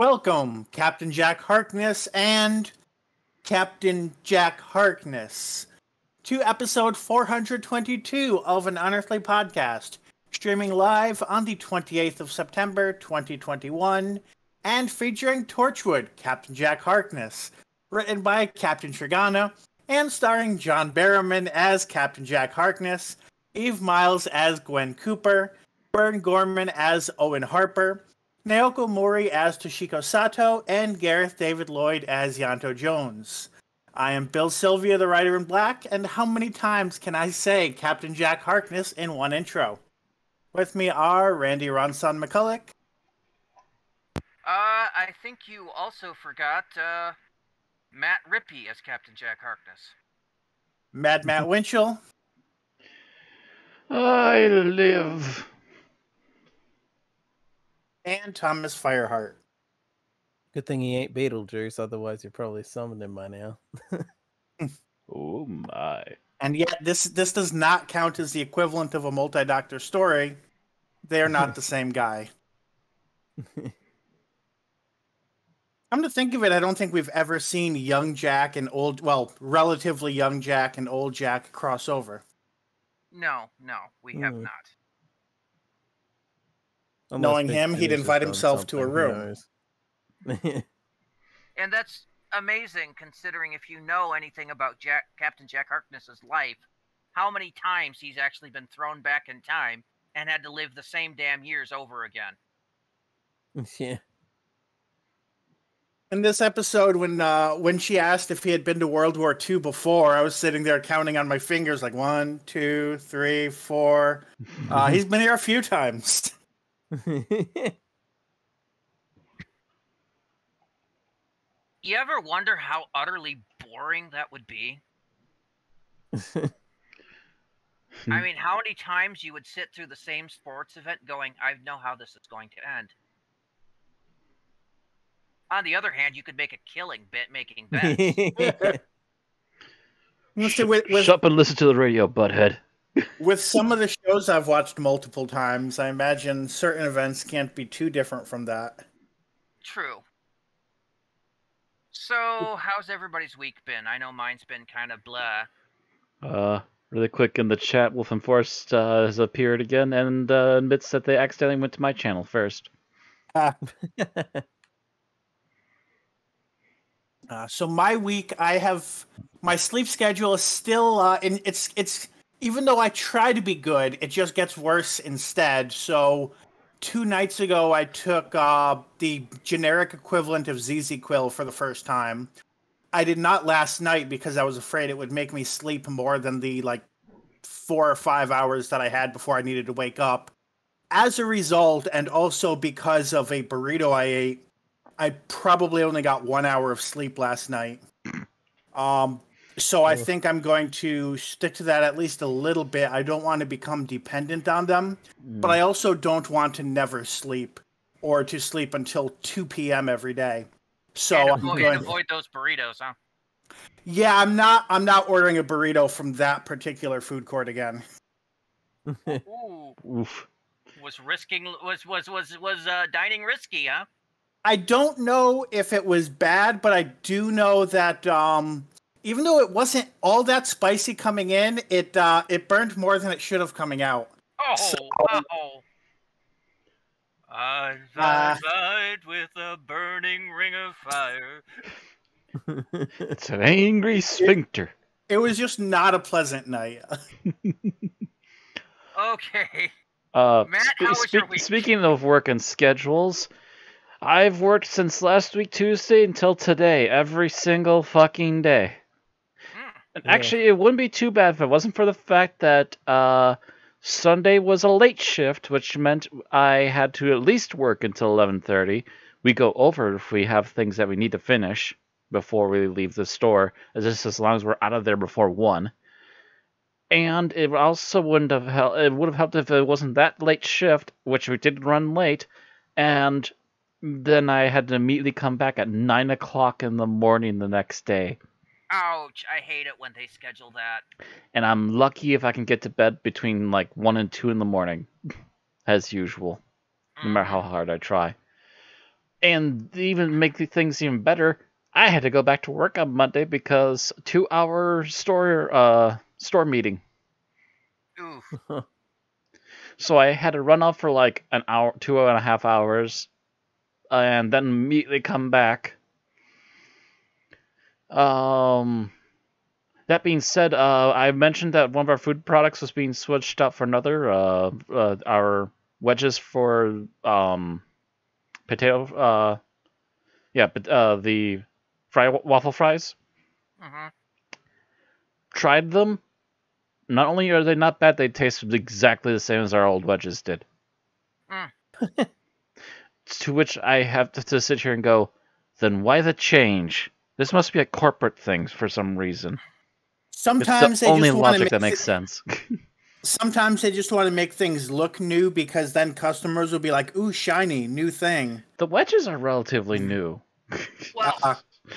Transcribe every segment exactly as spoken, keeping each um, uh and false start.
Welcome, Captain Jack Harkness and Captain Jack Harkness, to episode four hundred twenty-two of An Unearthly Podcast, streaming live on the twenty-eighth of September, twenty twenty-one, and featuring Torchwood, Captain Jack Harkness, written by Captain Shirgana, and starring John Barrowman as Captain Jack Harkness, Eve Myles as Gwen Cooper, Burn Gorman as Owen Harper, Naoko Mori as Toshiko Sato, and Gareth David-Lloyd as Yanto Jones. I am Bill Sylvia, the writer in black, and how many times can I say Captain Jack Harkness in one intro? With me are Randy Ronson McCulloch. Uh, I think you also forgot uh, Matt Rippey as Captain Jack Harkness. Mad Matt Winchell. I live... And Thomas Fireheart. Good thing he ain't Beetlejuice, otherwise you're probably summoning him by now. Oh my. And yet this this does not count as the equivalent of a multi-doctor story. They're not the same guy. Come to think of it, I don't think we've ever seen young Jack and old, well, relatively young Jack and old Jack crossover. No, no, we have mm. not. Unless knowing him, he'd invite himself to a room. And that's amazing, considering if you know anything about Jack, Captain Jack Harkness's life, how many times he's actually been thrown back in time and had to live the same damn years over again. Yeah. In this episode, when uh, when she asked if he had been to World War Two before, I was sitting there counting on my fingers like, one, two, three, four. Uh, he's been here a few times. You ever wonder how utterly boring that would be? I mean, how many times you would sit through the same sports event going, I know how this is going to end. On the other hand, you could make a killing bit making bets. Shut, with, with... shut up and listen to the radio, butthead. With some of the shows I've watched multiple times, I imagine certain events can't be too different from that. True. So, how's everybody's week been? I know mine's been kind of blah. Uh, really quick in the chat, Wolf and Forest uh, has appeared again and uh, admits that they accidentally went to my channel first. Uh, uh, so, my week, I have... My sleep schedule is still... Uh, in, it's it's... Even though I try to be good, it just gets worse instead. So two nights ago, I took uh, the generic equivalent of Z Z Quil for the first time. I did not last night because I was afraid it would make me sleep more than the like four or five hours that I had before I needed to wake up. As a result, and also because of a burrito I ate, I probably only got one hour of sleep last night. Um... So I think I'm going to stick to that at least a little bit. I don't want to become dependent on them, mm. but I also don't want to never sleep or to sleep until two P M every day. So and avoid, I'm going and avoid those burritos, huh? Yeah, I'm not. I'm not ordering a burrito from that particular food court again. Ooh. Oof. Was risking was was was was uh, dining risky, huh? I don't know if it was bad, but I do know that. Um, Even though it wasn't all that spicy coming in, it uh, it burned more than it should have coming out. Oh, so, oh. I died uh, with a burning ring of fire. It's an angry sphincter. It, it was just not a pleasant night. Okay. Uh, Matt, how was your week? Speaking of work and schedules... I've worked since last week Tuesday until today. Every single fucking day. And actually, it wouldn't be too bad if it wasn't for the fact that uh, Sunday was a late shift, which meant I had to at least work until eleven thirty. We go over if we have things that we need to finish before we leave the store, just as long as we're out of there before one. And it also wouldn't have helped. It would have helped if it wasn't that late shift, which we did run late, and then I had to immediately come back at nine o'clock in the morning the next day. Ouch, I hate it when they schedule that. And I'm lucky if I can get to bed between like one and two in the morning, as usual, no matter how hard I try. And even make the things even better, I had to go back to work on Monday because two-hour store uh store meeting. Oof. So I had to run off for like an hour, two and a half hours, and then immediately come back. Um, that being said, uh, I mentioned that one of our food products was being switched up for another. Uh, uh our wedges for um, potato. Uh, yeah, but uh, the fry waffle fries. Mm-hmm. Tried them. Not only are they not bad, they taste exactly the same as our old wedges did. Mm. To which I have to, to sit here and go, then why the change? This must be a corporate thing for some reason. Sometimes it's the they only just logic make that makes sense. Sometimes they just want to make things look new because then customers will be like, ooh, shiny, new thing. The wedges are relatively new. Well, uh-huh.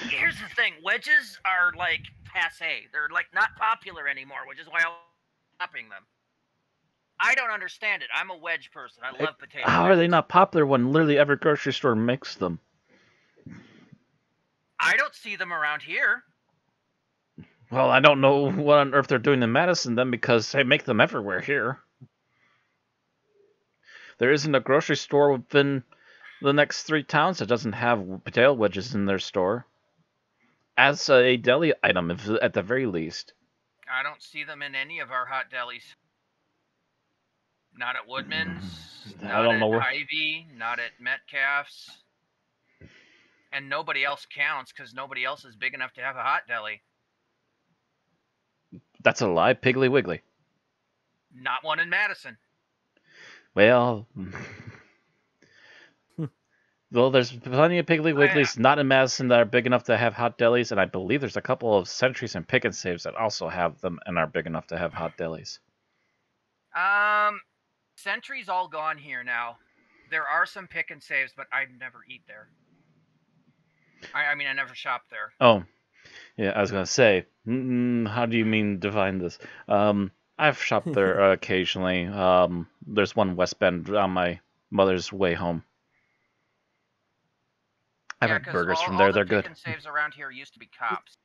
Here's the thing. Wedges are like... Passe. They're like not popular anymore, which is why I'm upping them. I don't understand it. I'm a wedge person. I love it, potatoes. How are they not popular when literally every grocery store makes them? I don't see them around here. Well, I don't know what on earth they're doing in Madison then, because they make them everywhere here. There isn't a grocery store within the next three towns that doesn't have potato wedges in their store. As a deli item, if, at the very least. I don't see them in any of our hot delis. Not at Woodman's, I not don't at know where... Hy-Vee, not at Metcalf's. And nobody else counts, because nobody else is big enough to have a hot deli. That's a lie, Piggly Wiggly. Not one in Madison. Well... Well, there's plenty of Piggly Wigglies not in Madison that are big enough to have hot delis, and I believe there's a couple of Sentries and Pick and Saves that also have them and are big enough to have hot delis. Um, Sentry's all gone here now. There are some Pick and Saves, but I never eat there. I, I mean, I never shop there. Oh, yeah, I was going to say, mm, how do you mean define this? Um, I've shopped there occasionally. Um, there's one West Bend on my mother's way home. I've yeah, had burgers all, from there. The They're good. Pick and Saves around here used to be Cops.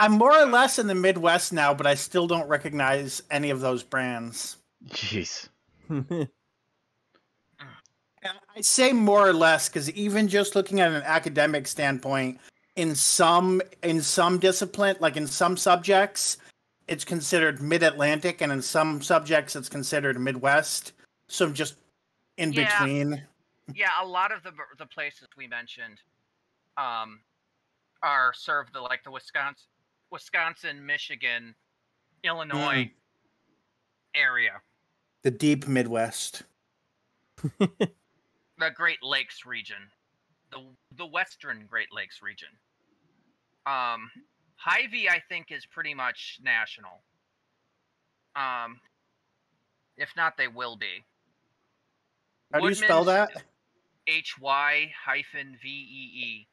I'm more or less in the Midwest now, but I still don't recognize any of those brands. Jeez. And I say more or less because even just looking at an academic standpoint, in some in some discipline, like in some subjects, it's considered Mid-Atlantic, and in some subjects, it's considered Midwest. So I'm just in yeah. between. Yeah, a lot of the the places we mentioned. Um, are served the like the Wisconsin, Wisconsin, Michigan, Illinois mm. area. The deep Midwest. The Great Lakes region, the the Western Great Lakes region. Um, Hy-Vee, I think, is pretty much national. Um, if not, they will be. How Woodman's, do you spell that? H Y hyphen V E E.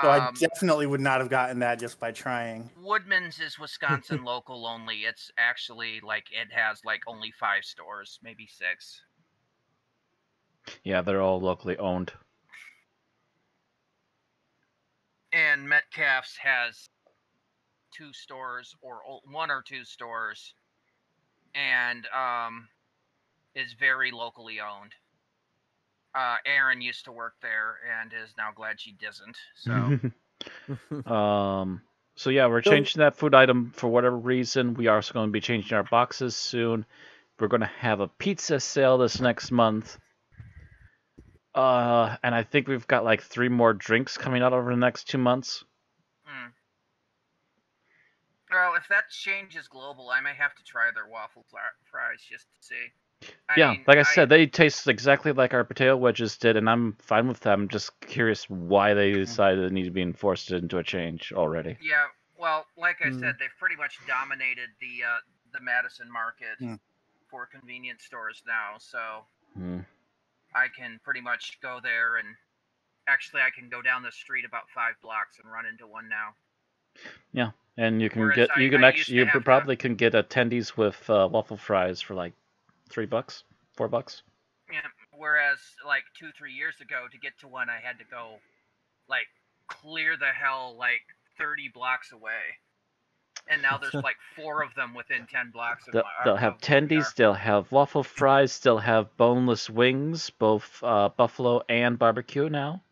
So I definitely would not have gotten that just by trying. Woodman's is Wisconsin local only. It's actually like it has like only five stores, maybe six. Yeah, they're all locally owned. And Metcalf's has two stores or one or two stores, and um, is very locally owned. Uh, Erin used to work there and is now glad she doesn't. So, um, so yeah, we're changing that food item for whatever reason. We are also going to be changing our boxes soon. We're going to have a pizza sale this next month. Uh, and I think we've got like three more drinks coming out over the next two months. Hmm. Well, if that changes global, I may have to try their waffle fries just to see. I yeah, mean, like I, I said, they taste exactly like our potato wedges did, and I'm fine with them. I'm just curious why they decided they need to be enforced into a change already. Yeah, well, like I mm. said, they've pretty much dominated the uh, the Madison market mm. for convenience stores now, so mm. I can pretty much go there, and actually I can go down the street about five blocks and run into one now. Yeah, and you can Whereas get I, you can actually you probably to... can get attendees with uh, waffle fries for like. Three bucks, four bucks. Yeah, whereas like two, three years ago, to get to one, I had to go like clear the hell like thirty blocks away. And now there's like four of them within ten blocks. Of they'll, my, they'll have tendies, they'll have waffle fries, they'll have boneless wings, both uh, buffalo and barbecue now.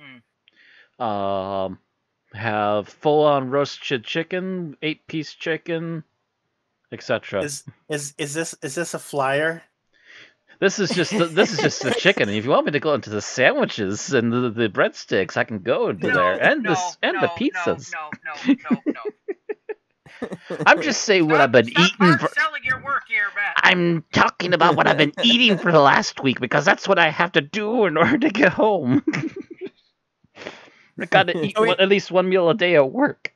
Mm. Um, have full-on roasted chicken, eight-piece chicken, et cetera. Is is is this is this a flyer? This is just the, this is just the chicken. If you want me to go into the sandwiches and the, the breadsticks, I can go into no, there and no, the and no, the pizzas. No, no, no, no, no. I'm just saying stop, what I've been eating for. Your work here, I'm talking about what I've been eating for the last week because that's what I have to do in order to get home. I gotta eat so one, it, at least one meal a day at work.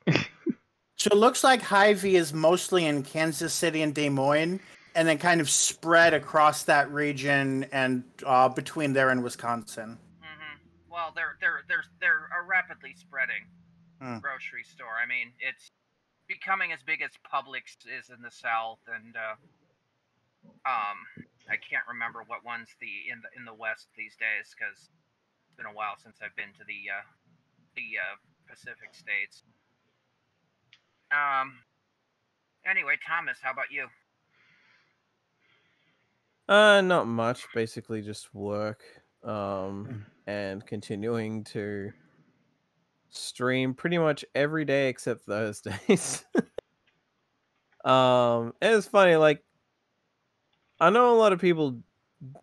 So it looks like Hy-Vee is mostly in Kansas City and Des Moines, and then kind of spread across that region and uh, between there and Wisconsin. Mm-hmm. Well, they're they're they're they're a rapidly spreading mm. grocery store. I mean, it's becoming as big as Publix is in the South, and uh, um, I can't remember what one's the in the in the West these days because it's been a while since I've been to the uh, the uh, Pacific states. Um. Anyway, Thomas, how about you? Uh, not much. Basically, just work, um, and continuing to stream pretty much every day except Thursdays. Um it's funny, like I know a lot of people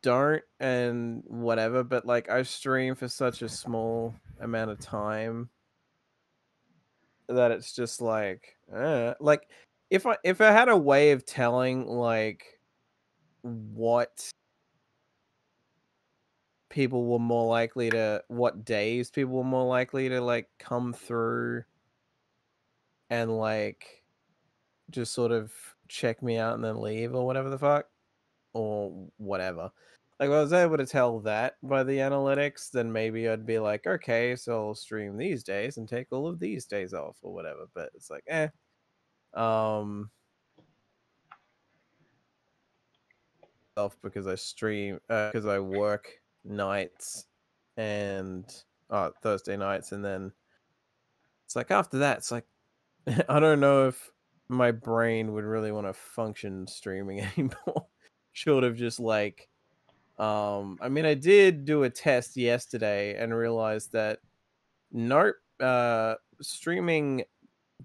don't and whatever, but like I stream for such a small amount of time that it's just like uh, like if I if I had a way of telling like what people were more likely to what days people were more likely to like come through and like just sort of check me out and then leave or whatever the fuck or whatever, like if I was able to tell that by the analytics, then maybe I'd be like, okay, so I'll stream these days and take all of these days off or whatever, but it's like eh um off because I stream because uh, I work nights and uh, Thursday nights, and then it's like after that it's like I don't know if my brain would really want to function streaming anymore short of just like um I mean, I did do a test yesterday and realized that nope uh streaming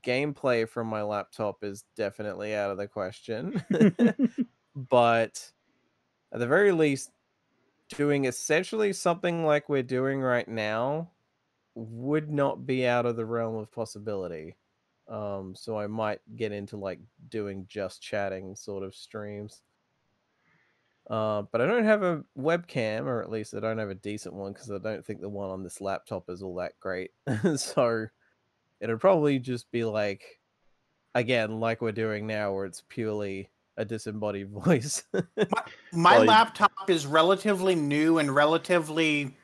gameplay from my laptop is definitely out of the question. But at the very least, doing essentially something like we're doing right now would not be out of the realm of possibility. Um, so I might get into like doing just chatting sort of streams. Uh, but I don't have a webcam, or at least I don't have a decent one, because I don't think the one on this laptop is all that great. So it'll probably just be like, again, like we're doing now, where it's purely a disembodied voice. my my like, laptop is relatively new and relatively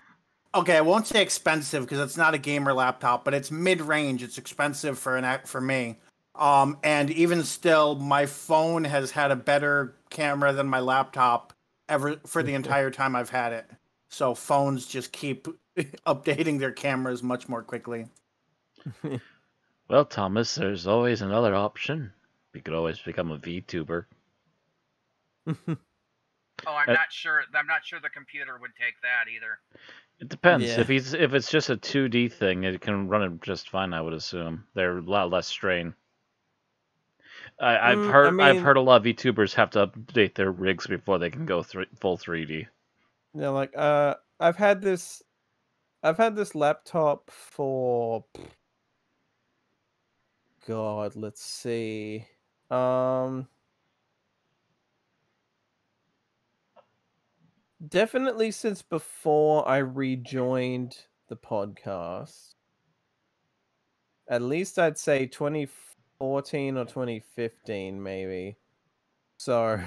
okay. I won't say expensive because it's not a gamer laptop, but it's mid-range. It's expensive for an for me. Um, and even still, my phone has had a better camera than my laptop ever for the entire time I've had it. So phones just keep updating their cameras much more quickly. Well, Thomas, there's always another option. You could always become a VTuber. Oh, I'm uh, not sure. I'm not sure the computer would take that either. It depends. Yeah. If he's if it's just a two D thing, it can run it just fine. I would assume they're a lot less strain. I, I've mm, heard. I mean, I've heard a lot of VTubers have to update their rigs before they can go th full three D. Yeah, like uh, I've had this, I've had this laptop for God. Let's see. Um, definitely since before I rejoined the podcast, at least I'd say twenty fourteen or twenty fifteen, maybe. So,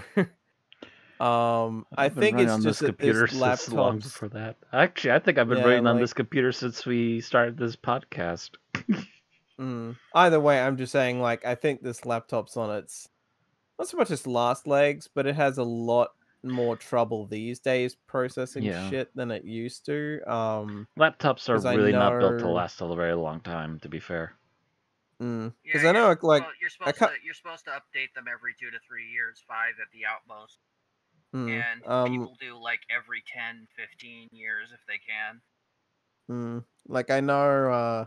um, I think it's just that this laptop long before that. Actually, I think I've been yeah, running like... on this computer since we started this podcast. Mm. Either way, I'm just saying, like, I think this laptop's on its not so much its last legs, but it has a lot more trouble these days processing yeah. shit than it used to. Um, Laptops are really know... not built to last a very long time, to be fair. Because mm. yeah, I know, like, well, you're supposed to you're supposed to update them every two to three years, five at the outmost, mm. and um, people do like every ten, fifteen years if they can. Mm. Like I know, uh,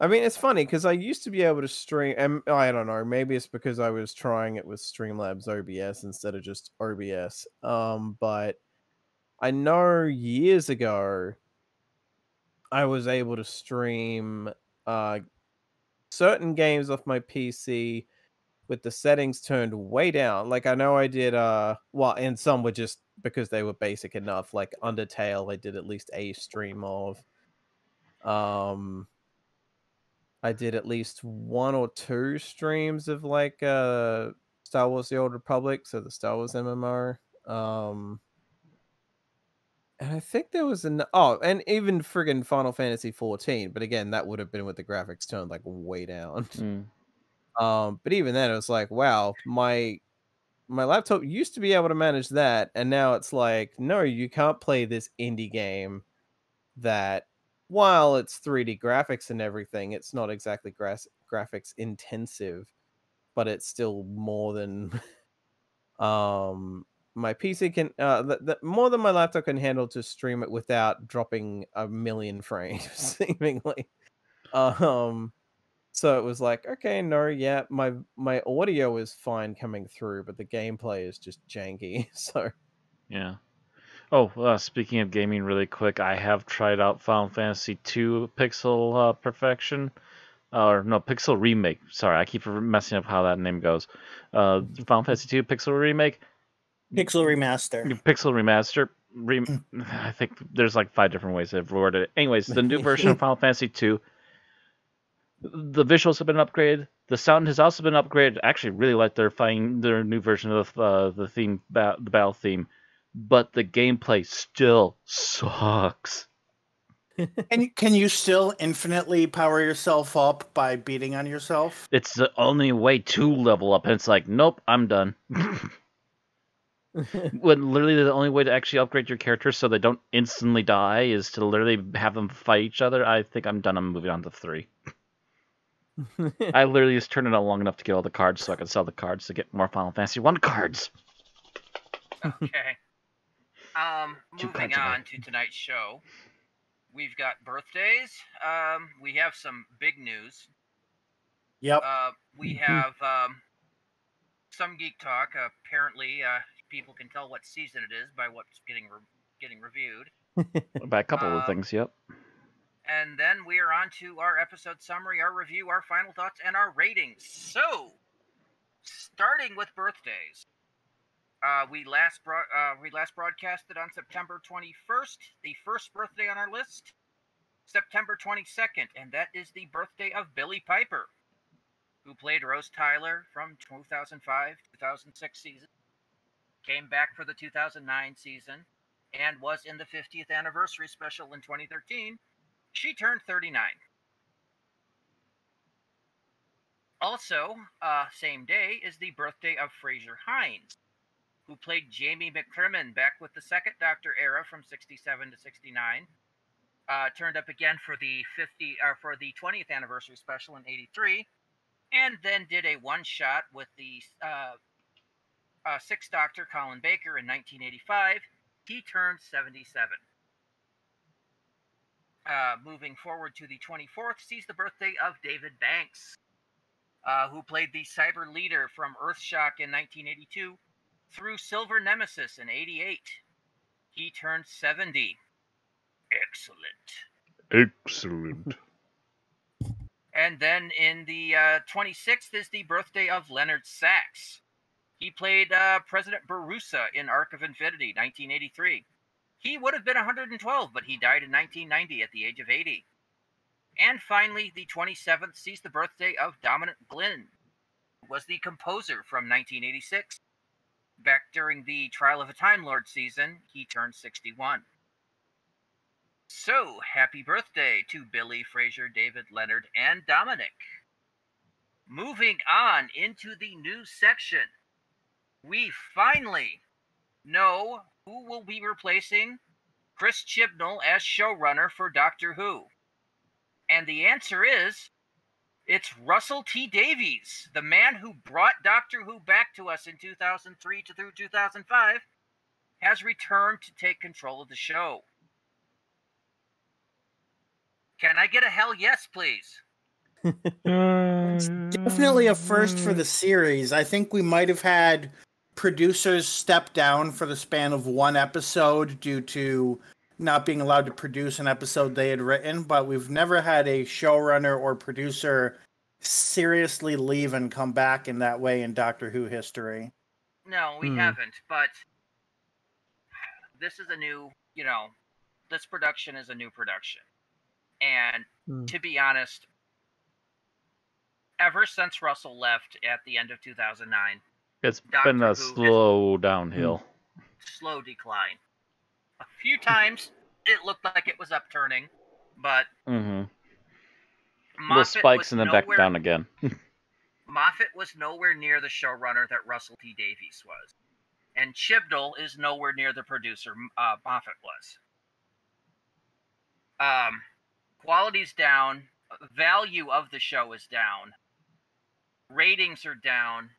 I mean, it's funny because I used to be able to stream, and I don't know, maybe it's because I was trying it with Streamlabs O B S instead of just O B S. Um, but I know years ago, I was able to stream uh. certain games off my P C with the settings turned way down. Like I know I did uh well, and some were just because they were basic enough, like Undertale I did at least a stream of. Um I did at least one or two streams of like uh Star Wars The Old Republic, so the Star Wars M M O. Um And I think there was an... Oh, and even friggin' Final Fantasy fourteen. But again, that would have been with the graphics turned, like, way down. Mm. Um, but even then, it was like, wow, my my laptop used to be able to manage that. And now it's like, no, you can't play this indie game that, while it's three D graphics and everything, it's not exactly gra graphics intensive. But it's still more than... um. My P C can uh, the, the, more than my laptop can handle to stream it without dropping a million frames, seemingly. Um, so it was like, okay, no, yeah, my my audio is fine coming through, but the gameplay is just janky. So, yeah. Oh, uh, speaking of gaming, really quick, I have tried out Final Fantasy two Pixel uh, Perfection. Uh, or no, Pixel Remake. Sorry, I keep messing up how that name goes. Uh, Final Fantasy two Pixel Remake. Pixel Remaster. Pixel Remaster. Re I think there's like five different ways I've worded it. Anyways, the new version of Final Fantasy two. The visuals have been upgraded. The sound has also been upgraded. I actually really like their fine, their new version of uh, the theme, ba the battle theme. But the gameplay still sucks. And can you still infinitely power yourself up by beating on yourself? It's the only way to level up. And it's like, nope, I'm done. When literally the only way to actually upgrade your character so they don't instantly die is to literally have them fight each other. I think I'm done. I'm moving on to three. I literally just turned it on long enough to get all the cards so I can sell the cards to get more Final Fantasy one cards. Okay. Um, moving on to tonight's show. We've got birthdays. Um, we have some big news. Yep. Uh, we have um, some Geek Talk. Uh, apparently... Uh, people can tell what season it is by what's getting re getting reviewed. By a couple uh, of things, yep. And then we are on to our episode summary, our review, our final thoughts, and our ratings. So, starting with birthdays, uh, we last bro uh, we last broadcasted on September twenty-first, the first birthday on our list, September twenty-second, and that is the birthday of Billy Piper, who played Rose Tyler from two thousand five to two thousand six season. Came back for the two thousand nine season and was in the fiftieth anniversary special in twenty thirteen. She turned thirty-nine. Also, uh, same day is the birthday of Fraser Hines, who played Jamie McCrimmon back with the second Doctor era from sixty-seven to sixty-nine. Uh, turned up again for the fifty, uh, for the twentieth anniversary special in eighty-three, and then did a one-shot with the. Uh, Uh, Sixth Doctor Colin Baker in nineteen eighty-five. He turned seventy-seven. Uh, moving forward to the twenty-fourth sees the birthday of David Banks, uh, who played the cyber leader from Earthshock in nineteen eighty-two through Silver Nemesis in eighty-eight. He turned seventy. Excellent. Excellent. And then in the uh, twenty-sixth is the birthday of Leonard Sachs. He played uh, President Barusa in Arc of Infinity, nineteen eighty-three. He would have been one hundred twelve, but he died in nineteen ninety at the age of eighty. And finally, the twenty-seventh sees the birthday of Dominic Glynn, who was the composer from nineteen eighty-six. Back during the Trial of a Time Lord season, he turned sixty-one. So, happy birthday to Billy, Fraser, David, Leonard, and Dominic. Moving on into the news section. We finally know who will be replacing Chris Chibnall as showrunner for Doctor Who? And the answer is, it's Russell T. Davies, the man who brought Doctor Who back to us in two thousand three to through two thousand five, has returned to take control of the show. Can I get a hell yes, please? It's definitely a first for the series. I think we might have had producers step down for the span of one episode due to not being allowed to produce an episode they had written, but we've never had a showrunner or producer seriously leave and come back in that way in Doctor Who history. No, we hmm. haven't, but this is a new, you know, this production is a new production. And hmm. to be honest, ever since Russell left at the end of two thousand nine, it's Doctor been a Who slow downhill. Slow decline. A few times it looked like it was upturning, but mm-hmm. little spikes and then back down again. Moffat was nowhere near the showrunner that Russell T. Davies was, and Chibnall is nowhere near the producer uh, Moffat was. Um, quality's down, value of the show is down, ratings are down,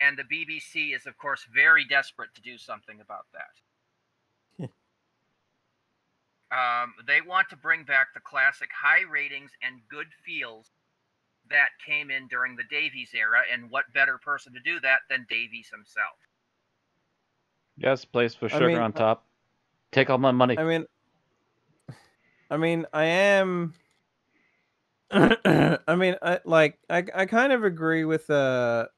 and the B B C is, of course, very desperate to do something about that. Um, they want to bring back the classic high ratings and good feels that came in during the Davies era, and what better person to do that than Davies himself? Yes, place for sugar I mean, on top. I, Take all my money. I mean, I mean, I am. I mean, I like. I I kind of agree with a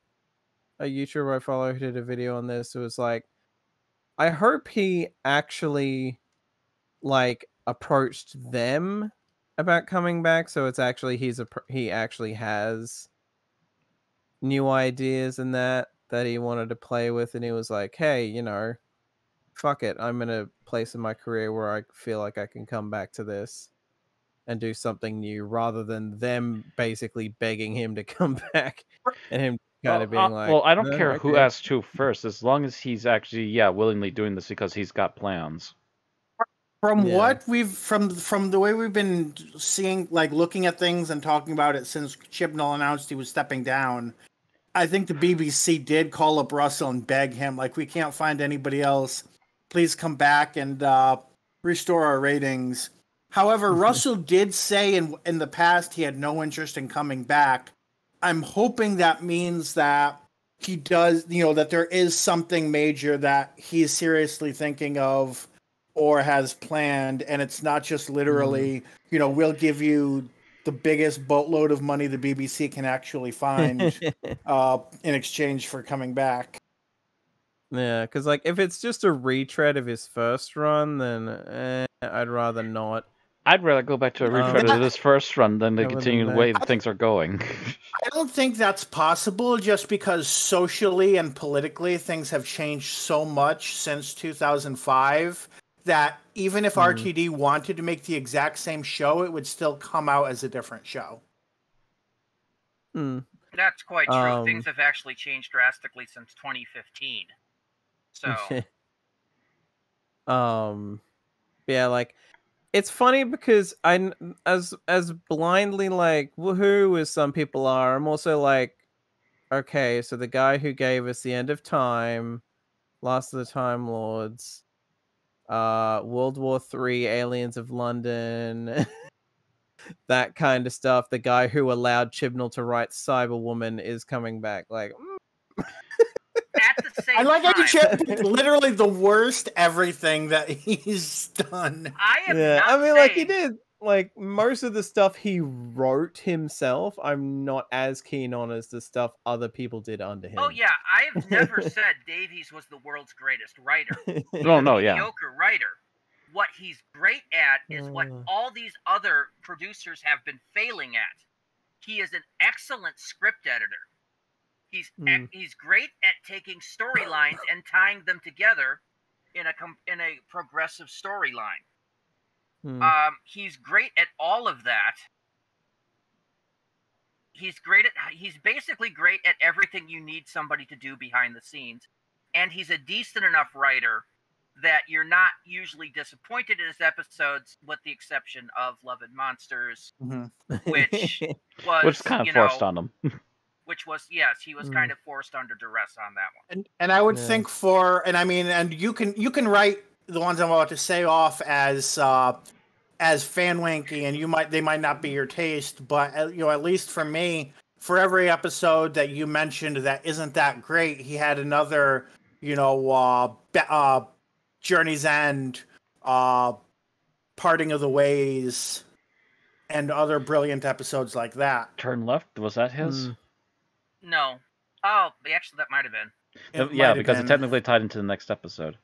uh, a YouTuber I follow who did a video on this. It was like, I hope he actually, like, approached them about coming back, so it's actually he's a he actually has new ideas and that that he wanted to play with, and he was like, hey, you know, fuck it, I'm in a place in my career where I feel like I can come back to this and do something new, rather than them basically begging him to come back and him kind well, of being uh, like, well, I don't no, care okay. who asks who first, as long as he's actually yeah willingly doing this because he's got plans. From yeah. what we've from from the way we've been seeing, like looking at things and talking about it since Chibnall announced he was stepping down, I think the B B C did call up Russell and beg him, like, we can't find anybody else. Please come back and uh, restore our ratings. However, mm-hmm. Russell did say in in the past he had no interest in coming back. I'm hoping that means that he does, you know, that there is something major that he's seriously thinking of or has planned, and it's not just literally, mm. you know, we'll give you the biggest boatload of money the B B C can actually find uh, in exchange for coming back. Yeah, because, like, if it's just a retread of his first run, then eh, I'd rather not. I'd rather go back to a retread um, of this first run than to continue the way that things are going. I don't think that's possible, just because socially and politically things have changed so much since two thousand five. That even if mm. R T D wanted to make the exact same show, it would still come out as a different show. Mm. That's quite true. Um, Things have actually changed drastically since twenty fifteen. So, um, yeah, like, it's funny because I, as as blindly like woohoo as some people are, I'm also like, okay, so the guy who gave us the End of Time, Last of the Time Lords, uh World War Three, Aliens of London, that kind of stuff, the guy who allowed Chibnall to write Cyberwoman is coming back, like mm. at the same I like time. How Chibnall literally the worst everything that he's done. I am yeah. not I mean saying... like he did like most of the stuff he wrote himself, I'm not as keen on as the stuff other people did under him. Oh yeah, I've never said Davies was the world's greatest writer. No, no, yeah, mediocre writer. What he's great at is what all these other producers have been failing at. He is an excellent script editor. He's mm. he's great at taking storylines and tying them together in a in a progressive storyline. Hmm. Um, he's great at all of that. He's great at, he's basically great at everything you need somebody to do behind the scenes, and he's a decent enough writer that you're not usually disappointed in his episodes, with the exception of Love and Monsters, mm-hmm. which was which kind of you know, forced on him. Which was, yes, he was mm. kind of forced under duress on that one. And and I would yeah. think for, and I mean, and you can you can write the ones I'm about to say off as uh, as fanwanky, and you might they might not be your taste, but uh, you know, at least for me, for every episode that you mentioned that isn't that great, he had another, you know, uh, uh, Journey's End, uh, Parting of the Ways, and other brilliant episodes like that. Turn Left, was that his? Mm. No. Oh, actually, that might have been. It yeah, because been. It technically tied into the next episode.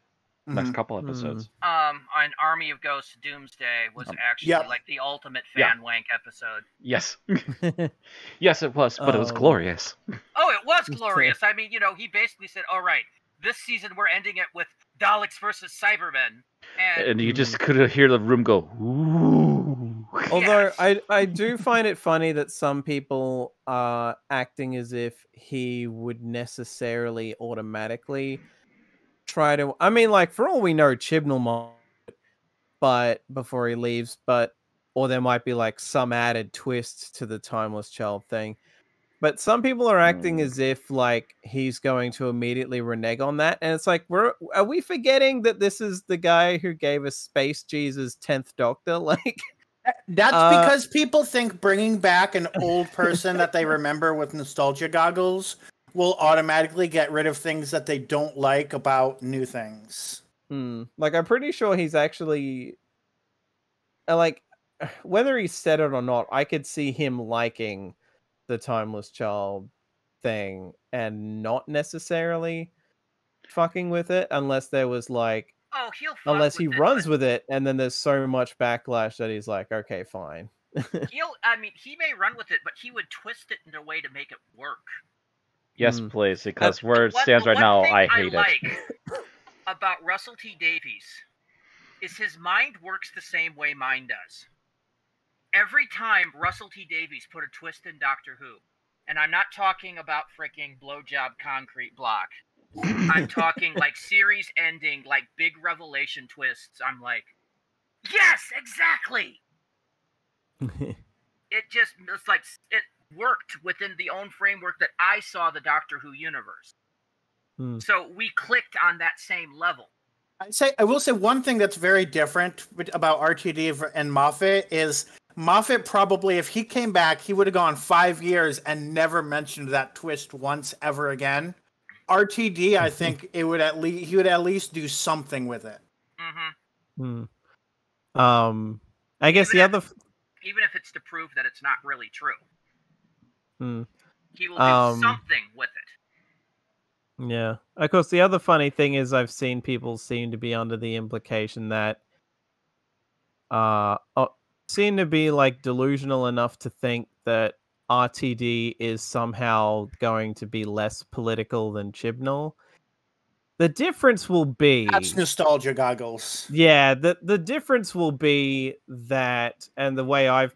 Mm-hmm. Next couple episodes. Mm-hmm. Um, an Army of Ghosts Doomsday was um, actually yeah. like the ultimate fan yeah. wank episode. Yes. Yes, it was, but oh. it was glorious. Oh, it was glorious. I mean, you know, he basically said, all right, this season we're ending it with Daleks versus Cybermen. And, and you just could hear the room go, ooh. Although yes. I, I do find it funny that some people are acting as if he would necessarily automatically try to... I mean, like, for all we know, Chibnall might, but before he leaves, but... Or there might be, like, some added twist to the Timeless Child thing. But some people are acting mm. as if, like, he's going to immediately renege on that. And it's like, we're, are we forgetting that this is the guy who gave us Space Jesus' tenth Doctor? Like... That's uh, because people think bringing back an old person that they remember with nostalgia goggles will automatically get rid of things that they don't like about new things. Hmm. Like, I'm pretty sure he's actually... Like, whether he said it or not, I could see him liking the Timeless Child thing and not necessarily fucking with it, unless there was, like... Oh, he'll Unless he it. runs with it, and then there's so much backlash that he's like, okay, fine. he'll, I mean, he may run with it, but he would twist it in a way to make it work. Yes, mm. please, because where it stands right now, I hate I like it. About Russell T. Davies is his mind works the same way mine does. Every time Russell T. Davies put a twist in Doctor Who, and I'm not talking about freaking blowjob concrete block. I'm talking like series ending, like big revelation twists. I'm like, yes, exactly. It just, it's like, it worked within the own framework that I saw the Doctor Who universe. Hmm. So we clicked on that same level. I say, I will say one thing that's very different about R T D and Moffat is Moffat probably, if he came back, he would have gone five years and never mentioned that twist once ever again. R T D, I think it would at least he would at least do something with it. Mm-hmm. Hmm. Um, I guess even the other, if, even if it's to prove that it's not really true, hmm. he will do um, something with it. Yeah, of course. The other funny thing is, I've seen people seem to be under the implication that, uh, uh seem to be like delusional enough to think that R T D is somehow going to be less political than Chibnall. The difference will be... That's nostalgia goggles. Yeah, the, the difference will be that, and the way I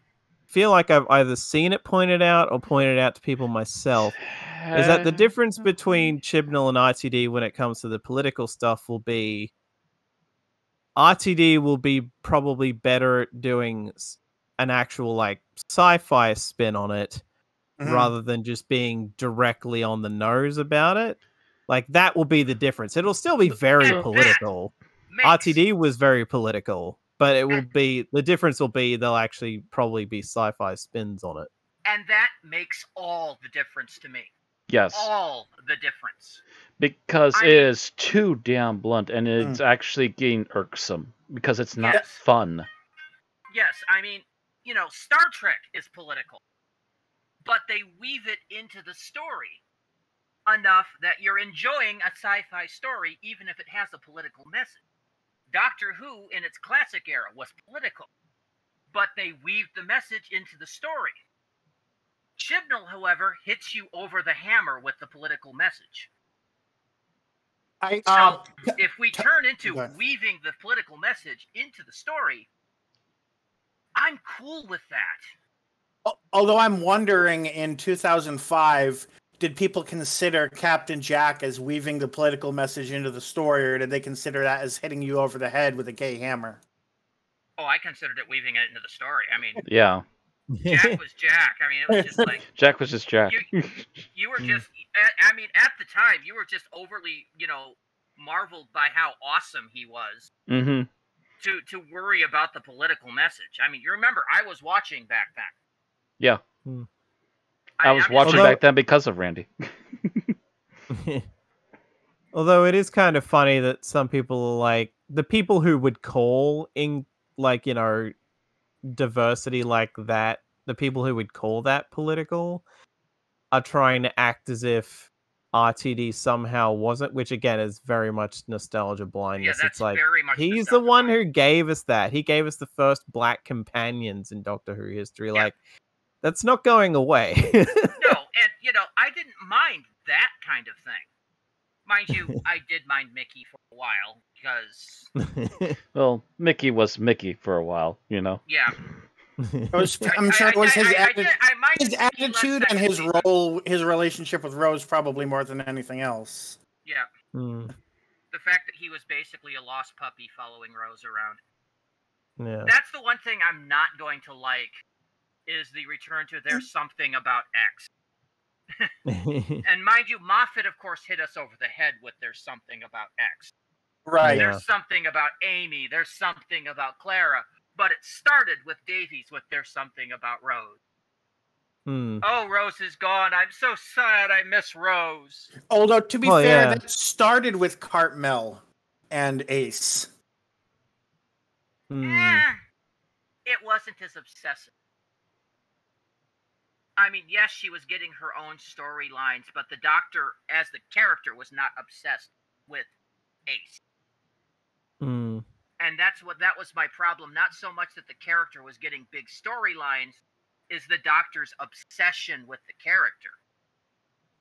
feel like I've either seen it pointed out or pointed out to people myself, is that the difference between Chibnall and R T D when it comes to the political stuff will be R T D will be probably better at doing an actual, like, sci-fi spin on it, mm-hmm. rather than just being directly on the nose about it. Like, that will be the difference. It'll still be very and political. R T D was very political, but it will be, the difference will be there'll actually probably be sci-fi spins on it. And that makes all the difference to me. Yes. All the difference. Because I mean, it is too damn blunt, and it's mm. actually getting irksome, because it's not yes. fun. Yes, I mean, you know, Star Trek is political, but they weave it into the story enough that you're enjoying a sci-fi story, even if it has a political message. Doctor Who, in its classic era, was political, but they weaved the message into the story. Chibnall, however, hits you over the hammer with the political message. I, uh, so, if we turn into weaving the political message into the story, I'm cool with that. Although I'm wondering, in two thousand five, did people consider Captain Jack as weaving the political message into the story, or did they consider that as hitting you over the head with a gay hammer? Oh, I considered it weaving it into the story. I mean, yeah, Jack was Jack. I mean, it was just like Jack was just Jack. You, you were just, I mean, at the time, you were just overly, you know, marveled by how awesome he was. Mm-hmm. To to worry about the political message. I mean, you remember I was watching back then. Yeah. Mm. I, I was I mean, watching although, back then because of Randy. Although it is kind of funny that some people, like the people who would call in, like, you know, diversity like that, the people who would call that political are trying to act as if R T D somehow wasn't, which again is very much nostalgia blindness. Yeah, it's like he's the one who gave us that. He gave us the first black companions in Doctor Who history. Yeah. Like, that's not going away. No, and you know, I didn't mind that kind of thing. Mind you, I did mind Mickey for a while because well, Mickey was Mickey for a while, you know. Yeah. It was, I'm sure it was his, I, I, atti I, I his attitude and his role, his relationship with Rose, probably more than anything else. Yeah. Mm. The fact that he was basically a lost puppy following Rose around. Yeah. That's the one thing I'm not going to like is the return to there's something about X. And mind you, Moffat, of course, hit us over the head with there's something about X. Right. Yeah. There's something about Amy. There's something about Clara. But it started with Davies with there's something about Rose. Hmm. Oh, Rose is gone. I'm so sad. I miss Rose. Although, to be oh, fair, yeah. that started with Cartmel and Ace. Hmm. Eh, it wasn't as obsessive. I mean, yes, she was getting her own storylines, but the Doctor, as the character, was not obsessed with Ace. Hmm. And that's what that was my problem. Not so much that the character was getting big storylines, is the Doctor's obsession with the character.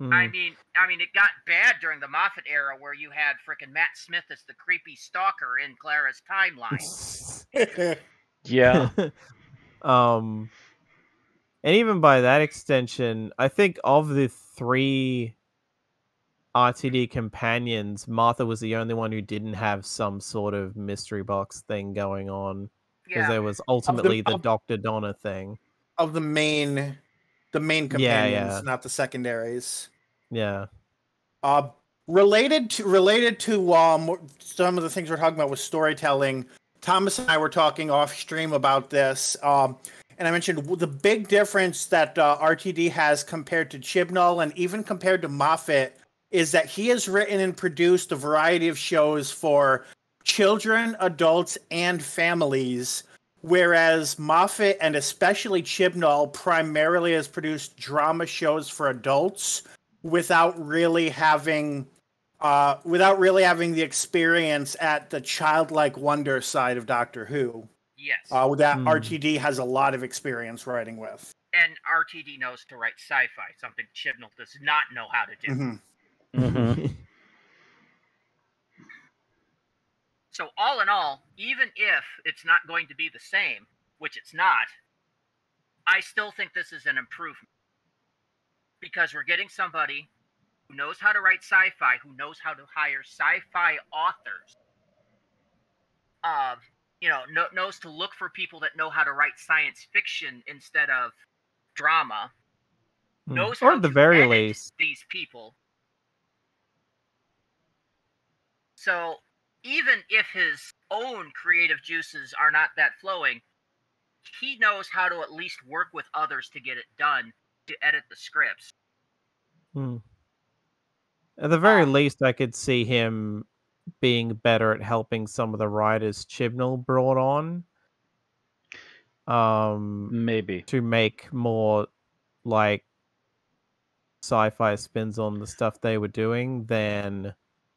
Mm. I mean, I mean, it got bad during the Moffat era where you had frickin' Matt Smith as the creepy stalker in Clara's timeline. Yeah. um, and even by that extension, I think of the three R T D companions, Martha was the only one who didn't have some sort of mystery box thing going on, because yeah. there was ultimately of the, the of, Doctor Donna thing of the main, the main companions, yeah, yeah. not the secondaries. Yeah. Uh, related to related to um, some of the things we're talking about with storytelling. Thomas and I were talking off stream about this, um, and I mentioned the big difference that uh, R T D has compared to Chibnall and even compared to Moffat. Is that he has written and produced a variety of shows for children, adults, and families, whereas Moffat and especially Chibnall primarily has produced drama shows for adults without really having, uh, without really having the experience at the childlike wonder side of Doctor Who. Yes, uh, that mm. R T D has a lot of experience writing with, and R T D knows to write sci-fi, something Chibnall does not know how to do. Mm-hmm. Mm-hmm. So all in all, even if it's not going to be the same, which it's not, I still think this is an improvement, because we're getting somebody who knows how to write sci-fi, who knows how to hire sci-fi authors, uh, you know, no, knows to look for people that know how to write science fiction instead of drama, mm. knows or how at the to very least these people. So even if his own creative juices are not that flowing, he knows how to at least work with others to get it done, to edit the scripts. Hmm. At the very um, least, I could see him being better at helping some of the writers Chibnall brought on. Um, maybe. To make more, like, sci-fi spins on the stuff they were doing than...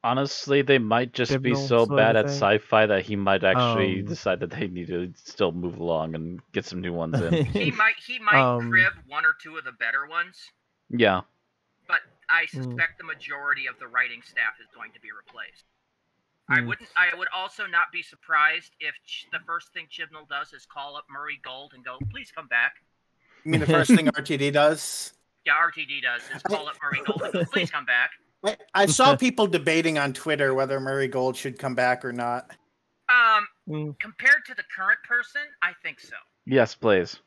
Honestly, they might just Chibnall be so bad at sci-fi that he might actually um, decide that they need to still move along and get some new ones in. He might, he might um, crib one or two of the better ones. Yeah. But I suspect mm. the majority of the writing staff is going to be replaced. Mm. I wouldn't. I would also not be surprised if ch the first thing Chibnall does is call up Murray Gold and go, "Please come back." You mean the first thing R T D does? Yeah, R T D does. It's call it Murray Gold. Please come back. I saw people debating on Twitter whether Murray Gold should come back or not. Um, mm. Compared to the current person, I think so. Yes, please.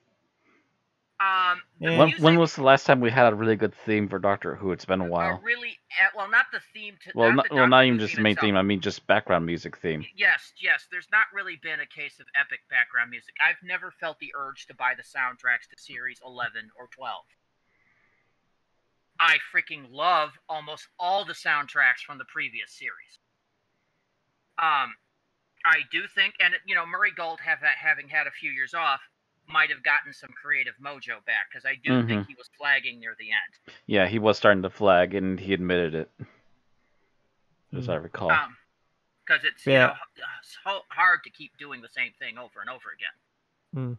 Um, when, music, when was the last time we had a really good theme for Doctor Who? It's been a while. Really, well, not the theme. To, well, not, not, well, not even just the main itself. theme. I mean, just background music theme. Yes, yes. There's not really been a case of epic background music. I've never felt the urge to buy the soundtracks to Series eleven or twelve. I freaking love almost all the soundtracks from the previous series. Um, I do think, and you know, Murray Gold, have, having had a few years off, might have gotten some creative mojo back, because I do mm-hmm. think he was flagging near the end. Yeah, he was starting to flag, and he admitted it, as mm-hmm. I recall. Because um, it's, yeah. you know, so hard to keep doing the same thing over and over again. Mm.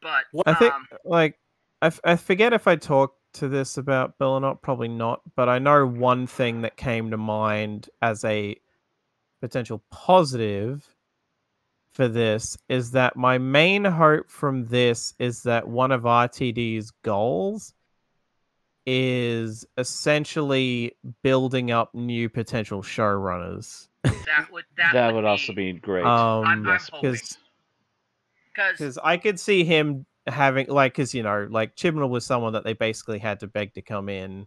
But I um, think, like, I, f I forget if I talked to this about Bill or not. Probably not. But I know one thing that came to mind as a potential positive for this is that my main hope from this is that one of R T D's goals is essentially building up new potential showrunners. That would that, that would, would be, also be great. Um, because yes, I could see him having, like, because you know, like Chibnall was someone that they basically had to beg to come in.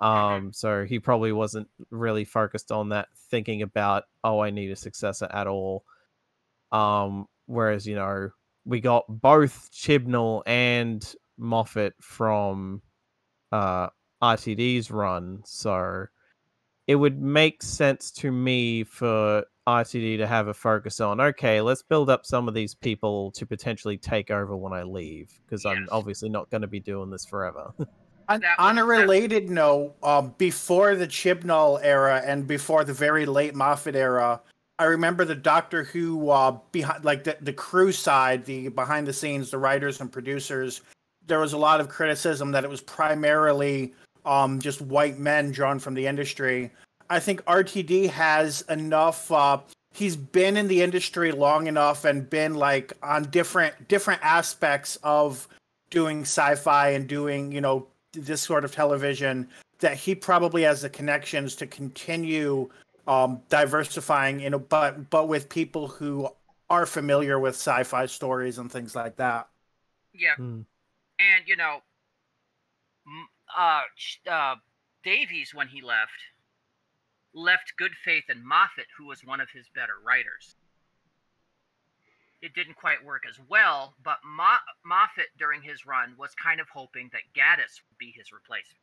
Um, so he probably wasn't really focused on that, thinking about, oh, I need a successor at all. Um, whereas, you know, we got both Chibnall and Moffat from uh, R T D's run, so it would make sense to me for R T D to have a focus on, okay, let's build up some of these people to potentially take over when I leave, because yes. I'm obviously not going to be doing this forever. On, on a related note, um, before the Chibnall era and before the very late Moffat era, I remember the Doctor Who, uh, behind, like the, the crew side, the behind the scenes, the writers and producers, there was a lot of criticism that it was primarily um, just white men drawn from the industry. I think R T D has enough, uh, he's been in the industry long enough and been like on different, different aspects of doing sci-fi and doing, you know, this sort of television, that he probably has the connections to continue Um, diversifying, you know, but but with people who are familiar with sci-fi stories and things like that. Yeah, mm. and you know, uh, uh, Davies, when he left, left good faith in Moffat, who was one of his better writers. It didn't quite work as well, but Mo Moffat during his run was kind of hoping that Gaddis would be his replacement.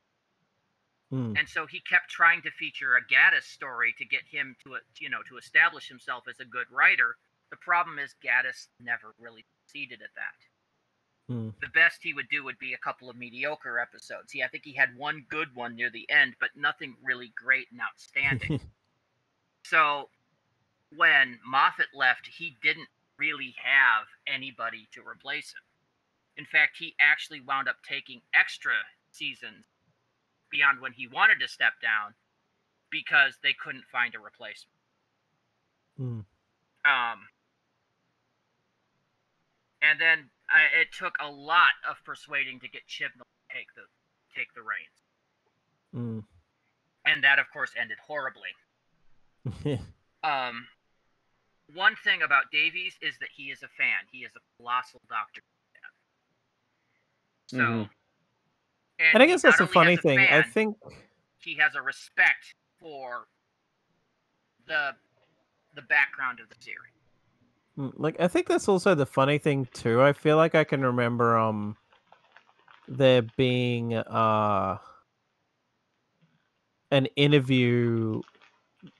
And so he kept trying to feature a Gaddis story to get him to, you know, to establish himself as a good writer. The problem is Gaddis never really succeeded at that. Mm. The best he would do would be a couple of mediocre episodes. He, I think he had one good one near the end, but nothing really great and outstanding. So when Moffat left, he didn't really have anybody to replace him. In fact, he actually wound up taking extra seasons beyond when he wanted to step down because they couldn't find a replacement. Mm. Um, and then I, it took a lot of persuading to get Chibnall to take the, take the reins. Mm. And that, of course, ended horribly. um, one thing about Davies is that he is a fan. He is a colossal Doctor fan. So... Mm-hmm. And, and I guess that's a funny thing. Fan, I think he has a respect for the the background of the series. Like, I think that's also the funny thing too. I feel like I can remember um there being uh an interview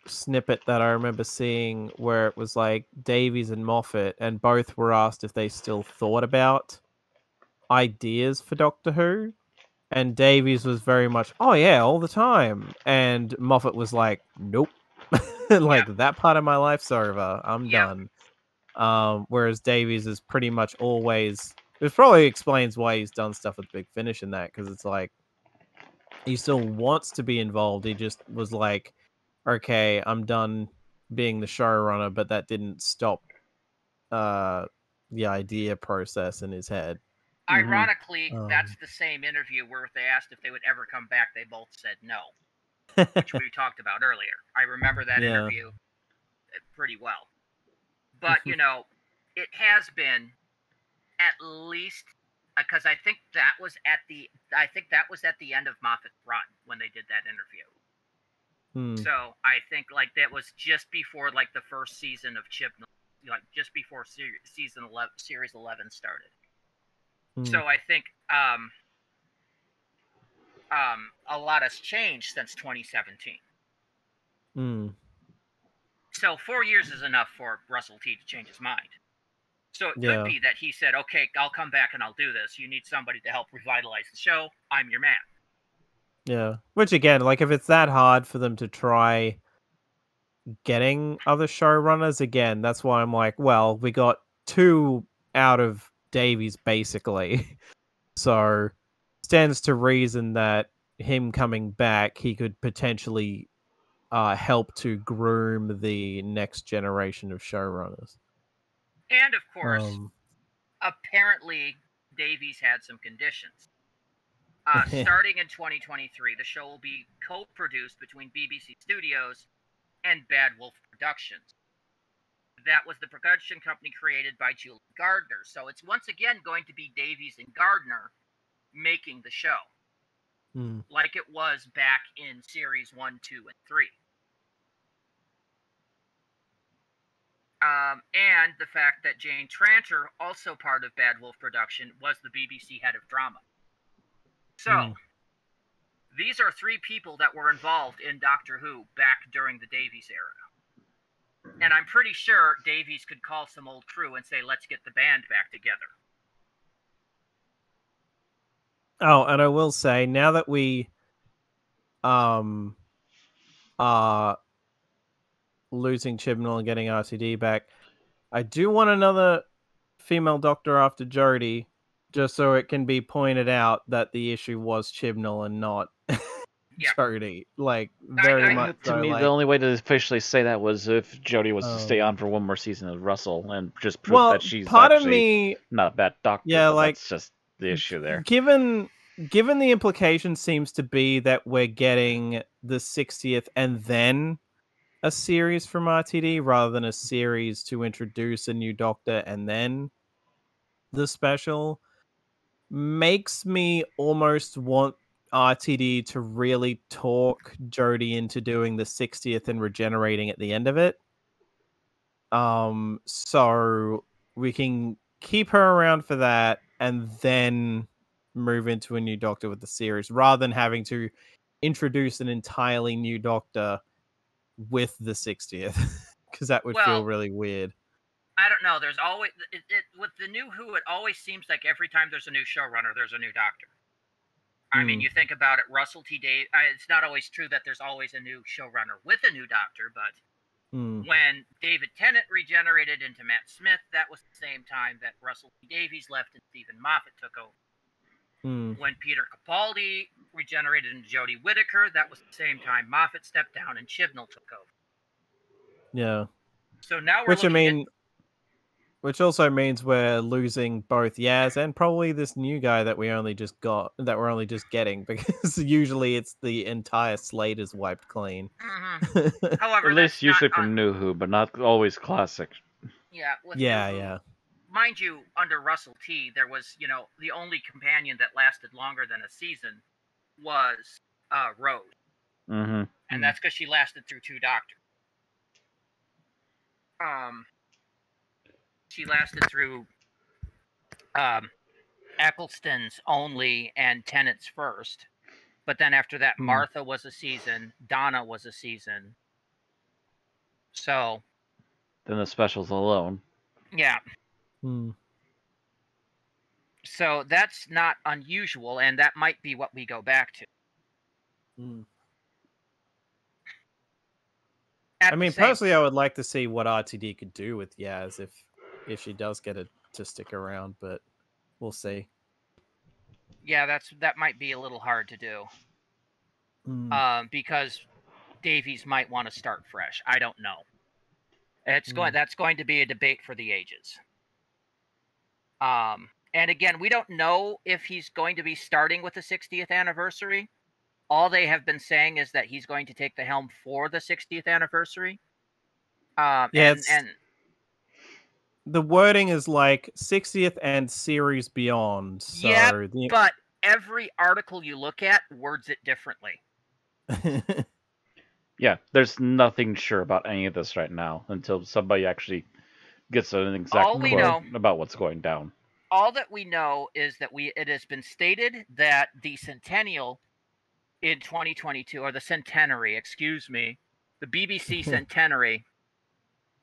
snippet that I remember seeing where it was like Davies and Moffat, and both were asked if they still thought about ideas for Doctor Who. And Davies was very much, oh yeah, all the time. And Moffat was like, nope. Like, yeah. that part of my life's over. I'm yeah. done. Um, whereas Davies is pretty much always... It probably explains why he's done stuff with Big Finish in that, because it's like, he still wants to be involved. He just was like, okay, I'm done being the showrunner, but that didn't stop uh, the idea process in his head. Ironically, mm-hmm. um, that's the same interview where they asked if they would ever come back. They both said no, which we talked about earlier. I remember that yeah. interview pretty well. But, you know, it has been at least, because I think that was at the, I think that was at the end of Moffat's run when they did that interview. Hmm. So I think, like, that was just before, like, the first season of Chibnall, like, just before series, season eleven, series eleven started. Hmm. So I think um, um, a lot has changed since twenty seventeen. Hmm. So four years is enough for Russell T to change his mind. So it yeah. could be that he said, okay, I'll come back and I'll do this. You need somebody to help revitalize the show. I'm your man. Yeah. Which, again, like, if it's that hard for them to try getting other showrunners, again, that's why I'm like, well, we got two out of Davies, basically. So stands to reason that him coming back, he could potentially uh, help to groom the next generation of showrunners. And, of course, um, apparently Davies had some conditions. Uh, starting in twenty twenty-three, the show will be co-produced between B B C Studios and Bad Wolf Productions. That was the production company created by Julie Gardner. So it's once again going to be Davies and Gardner making the show. Hmm. Like it was back in series one, two, and three. Um, and the fact that Jane Tranter, also part of Bad Wolf Production, was the B B C head of drama. So, mm. these are three people that were involved in Doctor Who back during the Davies era. And I'm pretty sure Davies could call some old crew and say, let's get the band back together. Oh, and I will say, now that we um, are losing Chibnall and getting R T D back, I do want another female doctor after Jodie. Just so it can be pointed out that the issue was Chibnall and not yeah. Jodie. Like, very I, I, much. To so, me, like, the only way to officially say that was if Jodie was um, to stay on for one more season of Russell and just prove well, that she's part of me, not a bad doctor. Yeah, like, that's just the issue there. Given, given the implication seems to be that we're getting the sixtieth and then a series from R T D rather than a series to introduce a new doctor and then the special. Makes me almost want R T D to really talk Jodie into doing the sixtieth and regenerating at the end of it. Um, so we can keep her around for that and then move into a new doctor with the series rather than having to introduce an entirely new doctor with the sixtieth because that would well, feel really weird. I don't know. There's always it, it, with the new Who. It always seems like every time there's a new showrunner, there's a new doctor. I mm. mean, you think about it. Russell T. Davies. It's not always true that there's always a new showrunner with a new doctor, but mm. when David Tennant regenerated into Matt Smith, that was the same time that Russell T. Davies left and Stephen Moffat took over. Mm. When Peter Capaldi regenerated into Jodie Whittaker, that was the same time Moffat stepped down and Chibnall took over. Yeah. So now we're which I mean. At Which also means we're losing both Yaz and probably this new guy that we only just got, that we're only just getting, because usually it's the entire slate is wiped clean. Mm-hmm. However, at least usually from un... New Who, but not always classic. Yeah. Yeah, New yeah. Who, mind you, under Russell T, there was, you know, the only companion that lasted longer than a season was uh, Rose, mm-hmm. and that's because she lasted through two doctors. Um. She lasted through um, Eccleston's only and Tennant's first. But then after that, Martha was a season. Donna was a season. So. Then the specials alone. Yeah. Hmm. So that's not unusual, and that might be what we go back to. Hmm. I mean, personally, I would like to see what R T D could do with Yaz if... if she does get it to stick around, but we'll see. Yeah, that's that might be a little hard to do. Mm. Um, because Davies might want to start fresh. I don't know. It's mm. going that's going to be a debate for the ages. Um, And again, we don't know if he's going to be starting with the sixtieth anniversary. All they have been saying is that he's going to take the helm for the sixtieth anniversary. Um, yeah, and, and the wording is like sixtieth and series beyond. So yeah, the... but every article you look at words it differently. Yeah, there's nothing sure about any of this right now until somebody actually gets an exact all we know, about what's going down. All that we know is that we it has been stated that the centennial in twenty twenty-two, or the centenary, excuse me, the B B C centenary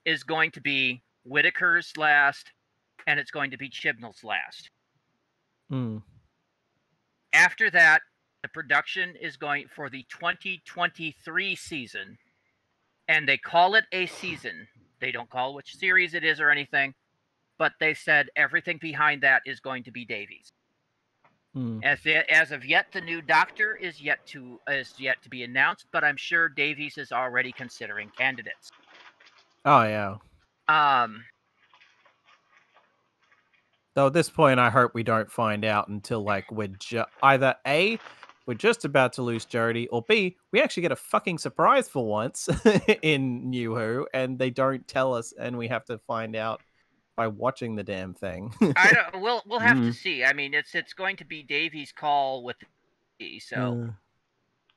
is going to be Whittaker's last, and it's going to be Chibnall's last. Mm. After that, the production is going for the twenty twenty-three season, and they call it a season. They don't call which series it is or anything, but they said everything behind that is going to be Davies. Mm. As the, as of yet, the new Doctor is yet to is yet to be announced, but I'm sure Davies is already considering candidates. Oh yeah. Um. Though at this point, I hope we don't find out until like we're ju either A, we're just about to lose Jodie, or B, we actually get a fucking surprise for once in New Who, and they don't tell us, and we have to find out by watching the damn thing. I don't. We'll we'll have mm. to see. I mean, it's it's going to be Davies' call with D, so.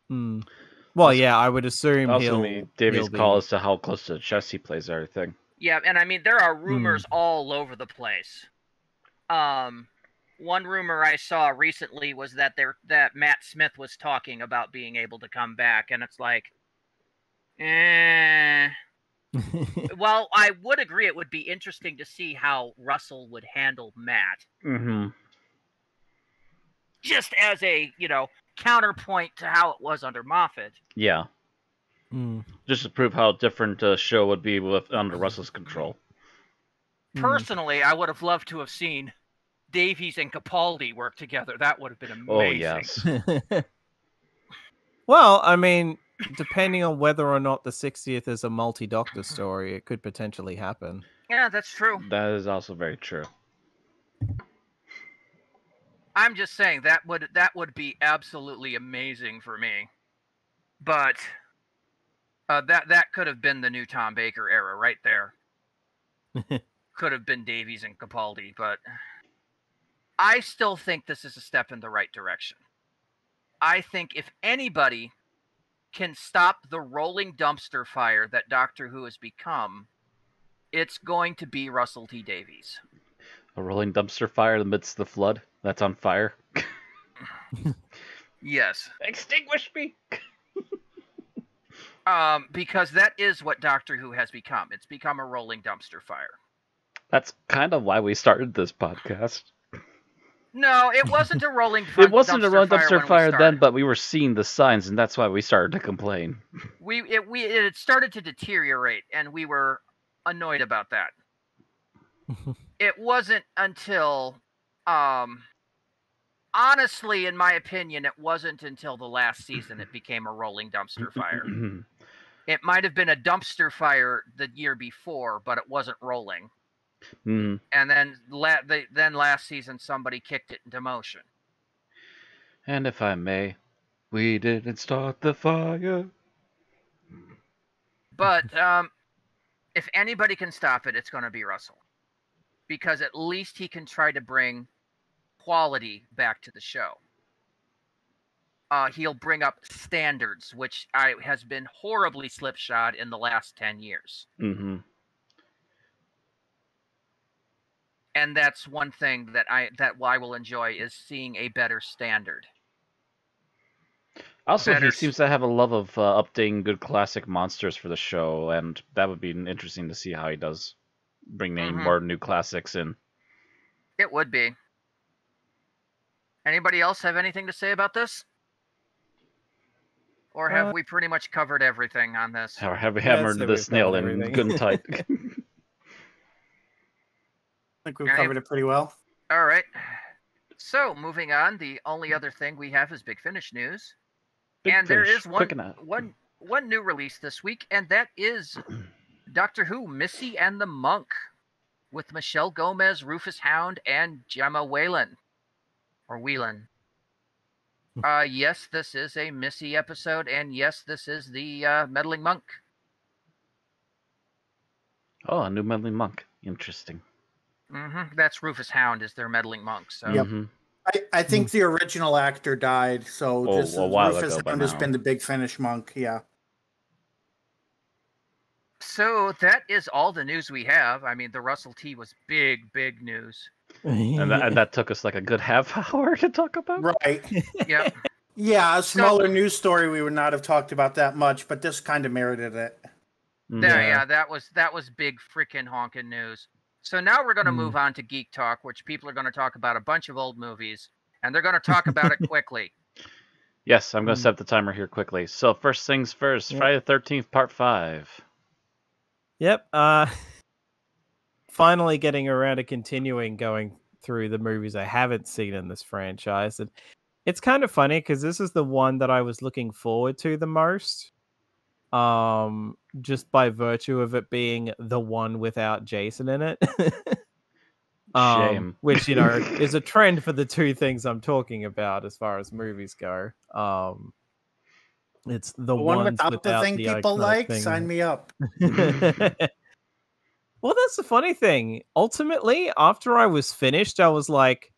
Uh, mm. Well, yeah, I would assume also he'll Davies' call as to how close to the chest he plays everything. Yeah, and I mean there are rumors mm. all over the place. Um, one rumor I saw recently was that there that Matt Smith was talking about being able to come back, and it's like, eh. Well, I would agree it would be interesting to see how Russell would handle Matt. Mm-hmm. Just as a, you know, counterpoint to how it was under Moffat. Yeah. Mm. Just to prove how different a show would be with under Russell's control. Personally, mm. I would have loved to have seen Davies and Capaldi work together. That would have been amazing. Oh, yes. Well, I mean, depending on whether or not the sixtieth is a multi-Doctor story, it could potentially happen. Yeah, that's true. That is also very true. I'm just saying that would that would be absolutely amazing for me. But uh, that that could have been the new Tom Baker era right there. Could have been Davies and Capaldi, but I still think this is a step in the right direction. I think if anybody can stop the rolling dumpster fire that Doctor Who has become, it's going to be Russell T. Davies. A rolling dumpster fire amidst the flood that's on fire? Yes. Extinguish me! um, because that is what Doctor Who has become. It's become a rolling dumpster fire. That's kind of why we started this podcast. No, it wasn't a rolling dumpster fire. It wasn't a rolling dumpster fire then, but we were seeing the signs, and that's why we started to complain. We it we it started to deteriorate, and we were annoyed about that. It wasn't until, um, honestly, in my opinion, it wasn't until the last season it became a rolling dumpster fire. It might have been a dumpster fire the year before, but it wasn't rolling. Mm. And then, la they, then last season, somebody kicked it into motion. And if I may, we didn't start the fire. But um, if anybody can stop it, it's going to be Russell. Because at least he can try to bring quality back to the show. Uh, he'll bring up standards, which I, has been horribly slipshod in the last ten years. Mm-hmm. And that's one thing that I that I will enjoy is seeing a better standard. Also, better he seems to have a love of uh, updating good classic monsters for the show, and that would be interesting to see how he does bring any mm-hmm. more new classics in. It would be. Anybody else have anything to say about this? Or have uh, we pretty much covered everything on this? Or have we hammered yeah, this nail in good and tight? I think we've All covered right. it pretty well. All right. So, moving on, the only other thing we have is Big Finish news. Big and Finish. There is one, one, one new release this week, and that is Doctor Who, Missy and the Monk, with Michelle Gomez, Rufus Hound, and Gemma Whelan. Or Whelan. Uh, yes, this is a Missy episode, and yes, this is the uh, Meddling Monk. Oh, a new Meddling Monk. Interesting. Mm-hmm. That's Rufus Hound is their Meddling Monk. So. Yep. Mm-hmm. I, I think the original actor died, so oh, this Rufus Hound has been the Big Finish Monk, yeah. So that is all the news we have. I mean, the Russell T was big, big news. and, that, and that took us like a good half hour to talk about? Right. Yeah. Yeah, a smaller so, news story we would not have talked about that much, but this kind of merited it. There, yeah. yeah, that was that was big freaking honking news. So now we're going to mm. move on to Geek Talk, which people are going to talk about a bunch of old movies, and they're going to talk about it quickly. Yes, I'm going to mm. set the timer here quickly. So first things first, yep. Friday the thirteenth, Part five. Yep. Uh, finally getting around to continuing going through the movies I haven't seen in this franchise. And it's kind of funny because this is the one that I was looking forward to the most. Um, just by virtue of it being the one without Jason in it. um, Shame. Which, you know, is a trend for the two things I'm talking about as far as movies go. Um, it's the, the one without, without the thing the people like. Thing. Sign me up. Well, that's the funny thing. Ultimately, after I was finished, I was like,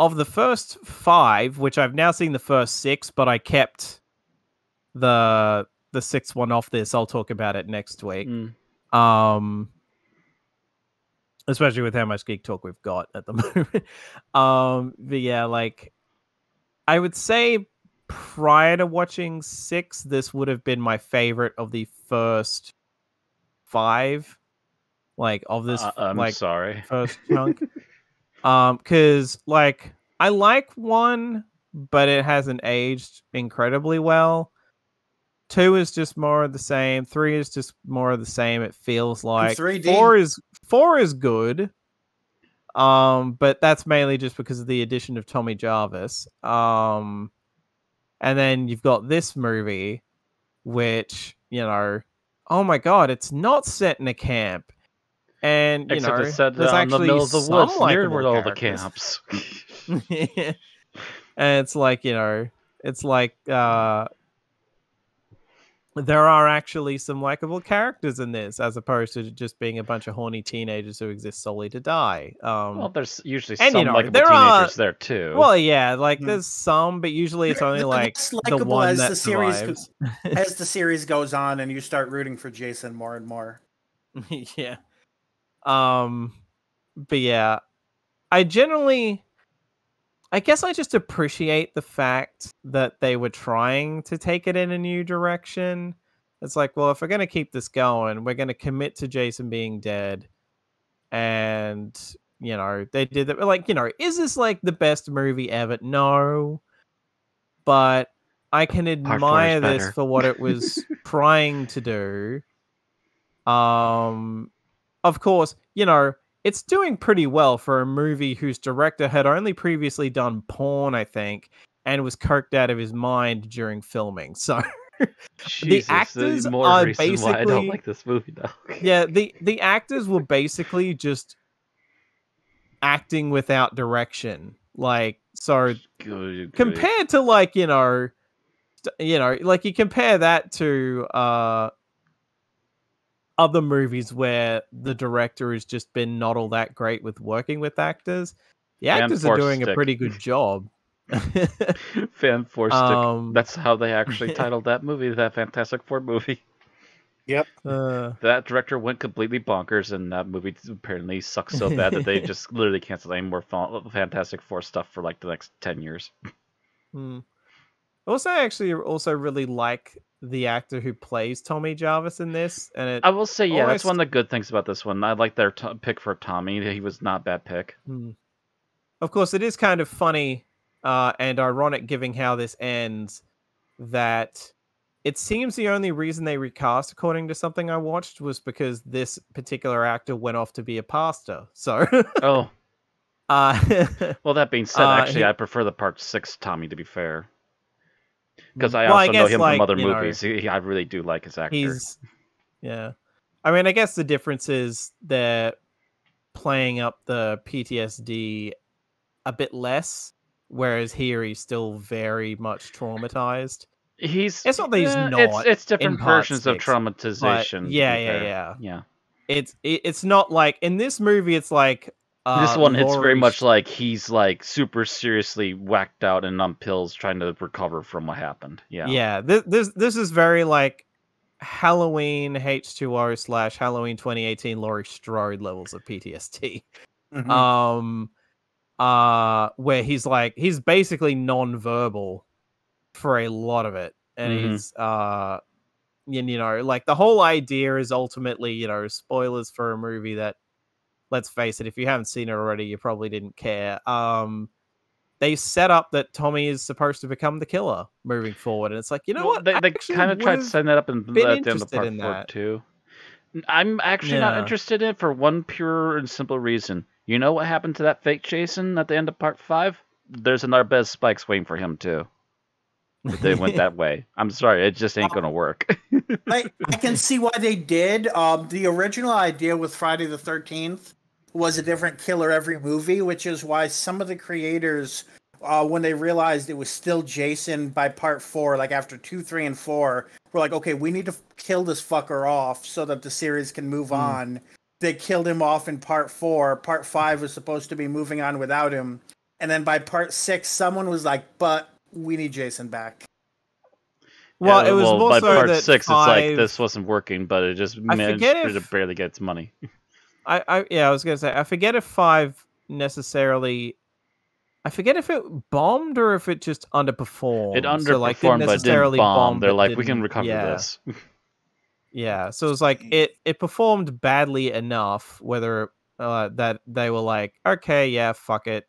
of the first five, which I've now seen the first six, but I kept the the sixth one off this. I'll talk about it next week. Mm. Um, especially with how much Geek Talk we've got at the moment. um, but yeah, like, I would say prior to watching six, this would have been my favorite of the first five. Like, of this, uh, I'm like, sorry. first chunk. um, because, like, I like one, but it hasn't aged incredibly well. Two is just more of the same. Three is just more of the same. It feels like four is four is good, um, but that's mainly just because of the addition of Tommy Jarvis. Um, and then you've got this movie, which you know, oh my god, it's not set in a camp, and you Except know, it's set there's actually in the middle of the woods near where all the camps. yeah. And it's like you know, it's like. Uh, There are actually some likable characters in this, as opposed to just being a bunch of horny teenagers who exist solely to die. Um, well, there's usually and, some you know, likable there teenagers are, there, too. Well, yeah, like, mm. there's some, but usually it's only, like, the one as that the series goes, as the series goes on, and you start rooting for Jason more and more. yeah. Um, but, yeah. I generally... I guess I just appreciate the fact that they were trying to take it in a new direction. It's like, well, if we're going to keep this going, we're going to commit to Jason being dead. And, you know, they did that. Like, you know, is this like the best movie ever? No. But I can admire this for what it was trying to do. Um, of course, you know, it's doing pretty well for a movie whose director had only previously done porn, I think, and was coked out of his mind during filming. So Jesus, the actors more are basically. Why I don't like this movie now. yeah, the the actors were basically just acting without direction. Like so, good, good. compared to like you know, you know, like you compare that to. Uh, other movies where the director has just been not all that great with working with actors. The actors are doing stick. a pretty good job. Fan Four um, Stick. That's how they actually titled that movie, that Fantastic Four movie. Yep. Uh, that director went completely bonkers, and that movie apparently sucks so bad that they just literally canceled any more Fantastic Four stuff for like the next ten years. Hmm. Also, I actually also really like the actor who plays Tommy Jarvis in this, and it I will say, yeah, almost... that's one of the good things about this one. I like their t pick for Tommy. He was not a bad pick. Mm. Of course, it is kind of funny uh, and ironic, given how this ends, that it seems the only reason they recast, according to something I watched, was because this particular actor went off to be a pastor. So, oh, uh, well, that being said, uh, actually, he... I prefer the part six Tommy, to be fair. Because I well, also I guess, know him like, from other movies. Know, he, I really do like his actor. He's, yeah. I mean, I guess the difference is they're playing up the P T S D a bit less, whereas here he's still very much traumatized. He's it's not that he's not. It's, it's different versions of traumatization. Yeah, yeah, yeah, yeah. It's it, it's not like in this movie. It's like uh, this one. Laurie it's very much like he's like super seriously whacked out and on pills, trying to recover from what happened. Yeah, yeah. This this this is very like Halloween H two O slash Halloween twenty eighteen Laurie Strode levels of P T S D. Mm-hmm. Um, uh, where he's like he's basically non-verbal for a lot of it, and mm-hmm. he's uh and, you know, like the whole idea is ultimately, you know, spoilers for a movie that, let's face it, if you haven't seen it already, you probably didn't care. Um they set up that Tommy is supposed to become the killer moving forward, and it's like, you know, well, what they, they kind of tried to send that up and let it down the part four too. I'm actually yeah. not interested in it for one pure and simple reason. You know what happened to that fake Jason at the end of part five? There's another bed of spikes waiting for him too. But they went that way. I'm sorry, it just ain't gonna work. I, I can see why they did. Um, the original idea with Friday the thirteenth was a different killer every movie, which is why some of the creators, uh, when they realized it was still Jason by part four, like after two, three, and four, were like, okay, we need to kill this fucker off so that the series can move mm. on. They killed him off in part four. Part five was supposed to be moving on without him. And then by part six, someone was like, but we need Jason back. Well, yeah, it was well, more by so part that six. Five, it's like this wasn't working, but it just managed if, to barely get its money. I, I, yeah, I was gonna say I forget if five necessarily. I forget if it bombed or if it just underperformed. It underperformed, so like, didn't necessarily but didn't bomb. bomb They're like, we can recover yeah. this. yeah, so it was like it it performed badly enough, whether uh, that they were like, okay, yeah, fuck it.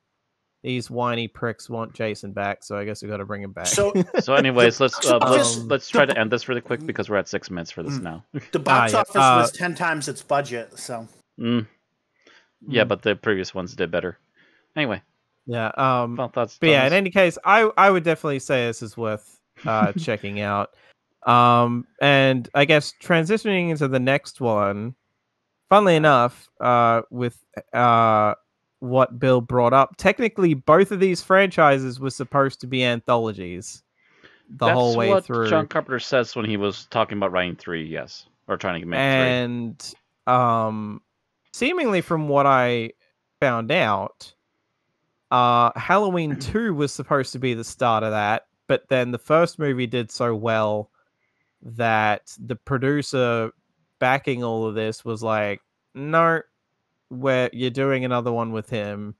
These whiny pricks want Jason back, so I guess we got to bring him back. So, so anyways, the, let's uh, um, let's let's try to end this really quick because we're at six minutes for this now. The box ah, office yeah. uh, was ten times its budget, so. Mm. Yeah, mm. but the previous ones did better. Anyway. Yeah. Um. Well, thoughts, but yeah, in any case, I I would definitely say this is worth uh, checking out. Um, and I guess transitioning into the next one. Funnily enough, uh, with uh. what Bill brought up, technically both of these franchises were supposed to be anthologies the That's whole way what through. John Carpenter says when he was talking about writing three, yes, or trying to make and, three. And um, seemingly from what I found out, uh, Halloween two was supposed to be the start of that, but then the first movie did so well that the producer backing all of this was like, no, where you're doing another one with him,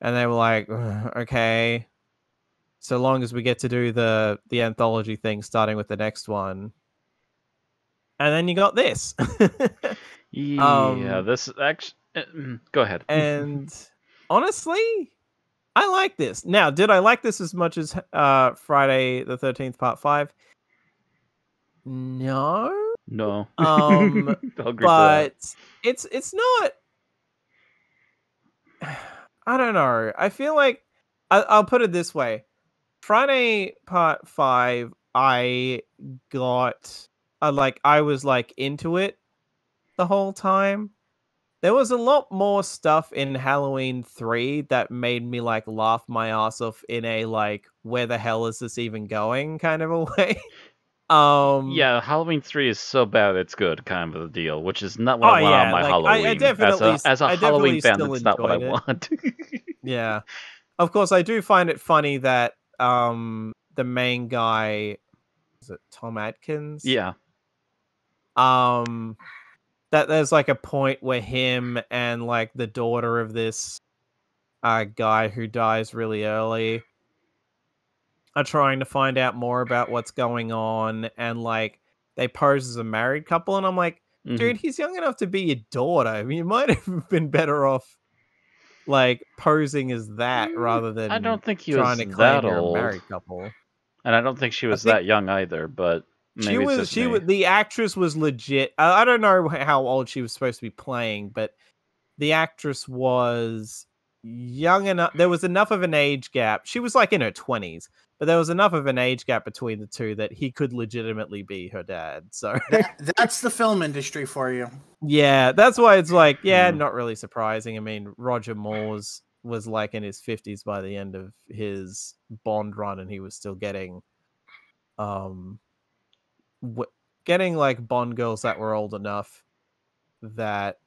and they were like, okay, so long as we get to do the the anthology thing starting with the next one, and then you got this. yeah um, this actually uh, go ahead. And honestly, I like this. Now, did I like this as much as uh Friday the thirteenth part five? No no um but it's it's not, I don't know. I feel like I, I'll put it this way: Friday Part Five, I got, I like, I was like into it the whole time. There was a lot more stuff in Halloween Three that made me like laugh my ass off in a like, where the hell is this even going kind of a way. Um, yeah, Halloween Three is so bad it's good, kind of a deal, which is not what oh, I want yeah, on my like, Halloween. I, I definitely, as a, as a I Halloween fan, that's not what it. I want. Yeah, of course, I do find it funny that um, the main guy, is it Tom Atkins? Yeah. Um, that there's like a point where him and like the daughter of this uh, guy who dies really early are trying to find out more about what's going on, and like they pose as a married couple, and I'm like, dude, mm-hmm. he's young enough to be your daughter. I mean, you might have been better off like posing as that rather than I don't think he trying was to claim that old. A married couple. And I don't think she was think that young either, but maybe she was. She was, the actress was legit. I, I don't know how old she was supposed to be playing, but the actress was young enough. There was enough of an age gap. She was like in her twenties. But there was enough of an age gap between the two that he could legitimately be her dad. So that, that's the film industry for you. Yeah, that's why it's like, yeah, mm. not really surprising. I mean, Roger Moore's was like in his fifties by the end of his Bond run, and he was still getting, um, w getting like Bond girls that were old enough that,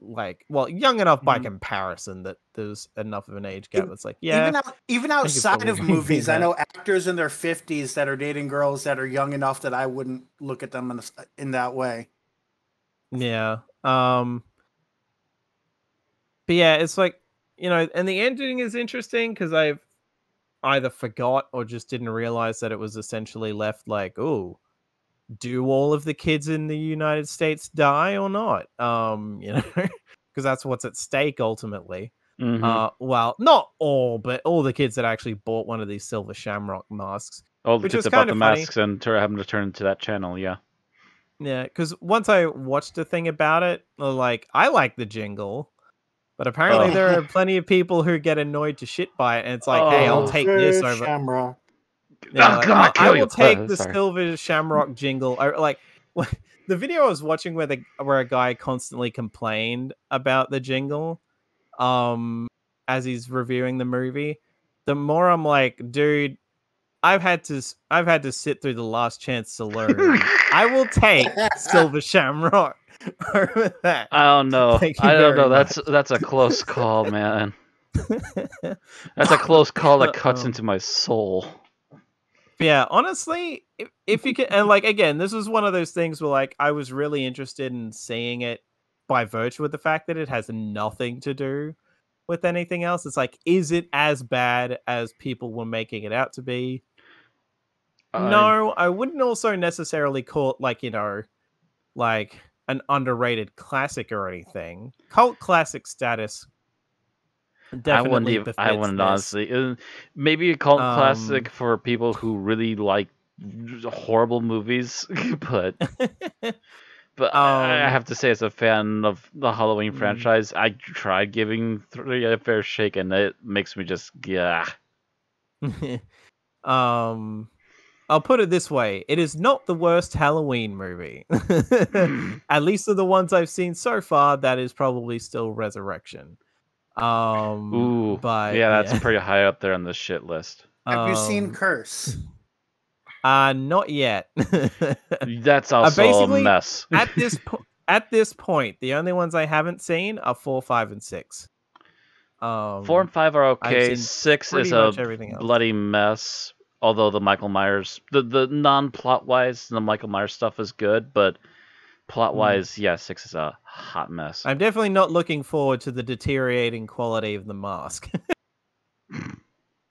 like, well, young enough by mm. comparison that there's enough of an age gap. It's like, yeah, even, out, even outside of movies, I know actors in their fifties that are dating girls that are young enough that I wouldn't look at them in, the, in that way. Yeah. Um, but yeah, it's like, you know, and the ending is interesting because I've either forgot or just didn't realize that it was essentially left like, ooh, do all of the kids in the United States die or not? Um, you know, because that's what's at stake ultimately. Mm-hmm. Uh, well, not all, but all the kids that actually bought one of these Silver Shamrock masks. All the kids that bought the masks and having to turn to that channel, yeah. Yeah, because once I watched a thing about it, like, I like the jingle, but apparently oh. there are plenty of people who get annoyed to shit by it, and it's like, oh, hey, I'll take this over. Shamrock. Yeah, like, God, I, I will you. take oh, the sorry. Silver Shamrock jingle. I, like the video I was watching where the where a guy constantly complained about the jingle, um, as he's reviewing the movie. The more I'm like, dude, I've had to I've had to sit through the Last Chance to Learn. I will take Silver Shamrock over that. I don't know. I don't know. Much. That's that's a close call, man. That's a close call that cuts Uh-oh. into my soul. Yeah, honestly, if, if you can, and like, again, this was one of those things where, like, I was really interested in seeing it by virtue of the fact that it has nothing to do with anything else. It's like, is it as bad as people were making it out to be? Uh, no, I wouldn't also necessarily call it, like, you know, like an underrated classic or anything. Cult classic status. Definitely I wouldn't even, I wouldn't this. honestly. Uh, maybe a cult um, classic for people who really like horrible movies, but but um, I have to say, as a fan of the Halloween mm. franchise, I tried giving three a fair shake, and it makes me just yeah. um, I'll put it this way: it is not the worst Halloween movie. At least of the ones I've seen so far, that is probably still Resurrection. Um, Ooh, but yeah, that's yeah. pretty high up there on the shit list. Have um, you seen Curse? Uh, not yet. That's also uh, a mess. at this po at this point, the only ones I haven't seen are four, five, and six. Um, four and five are okay. Six is a bloody mess. Although the Michael Myers, the the non-plot wise, the Michael Myers stuff is good, but. Plot-wise, mm. yeah, six is a hot mess. I'm definitely not looking forward to the deteriorating quality of the mask.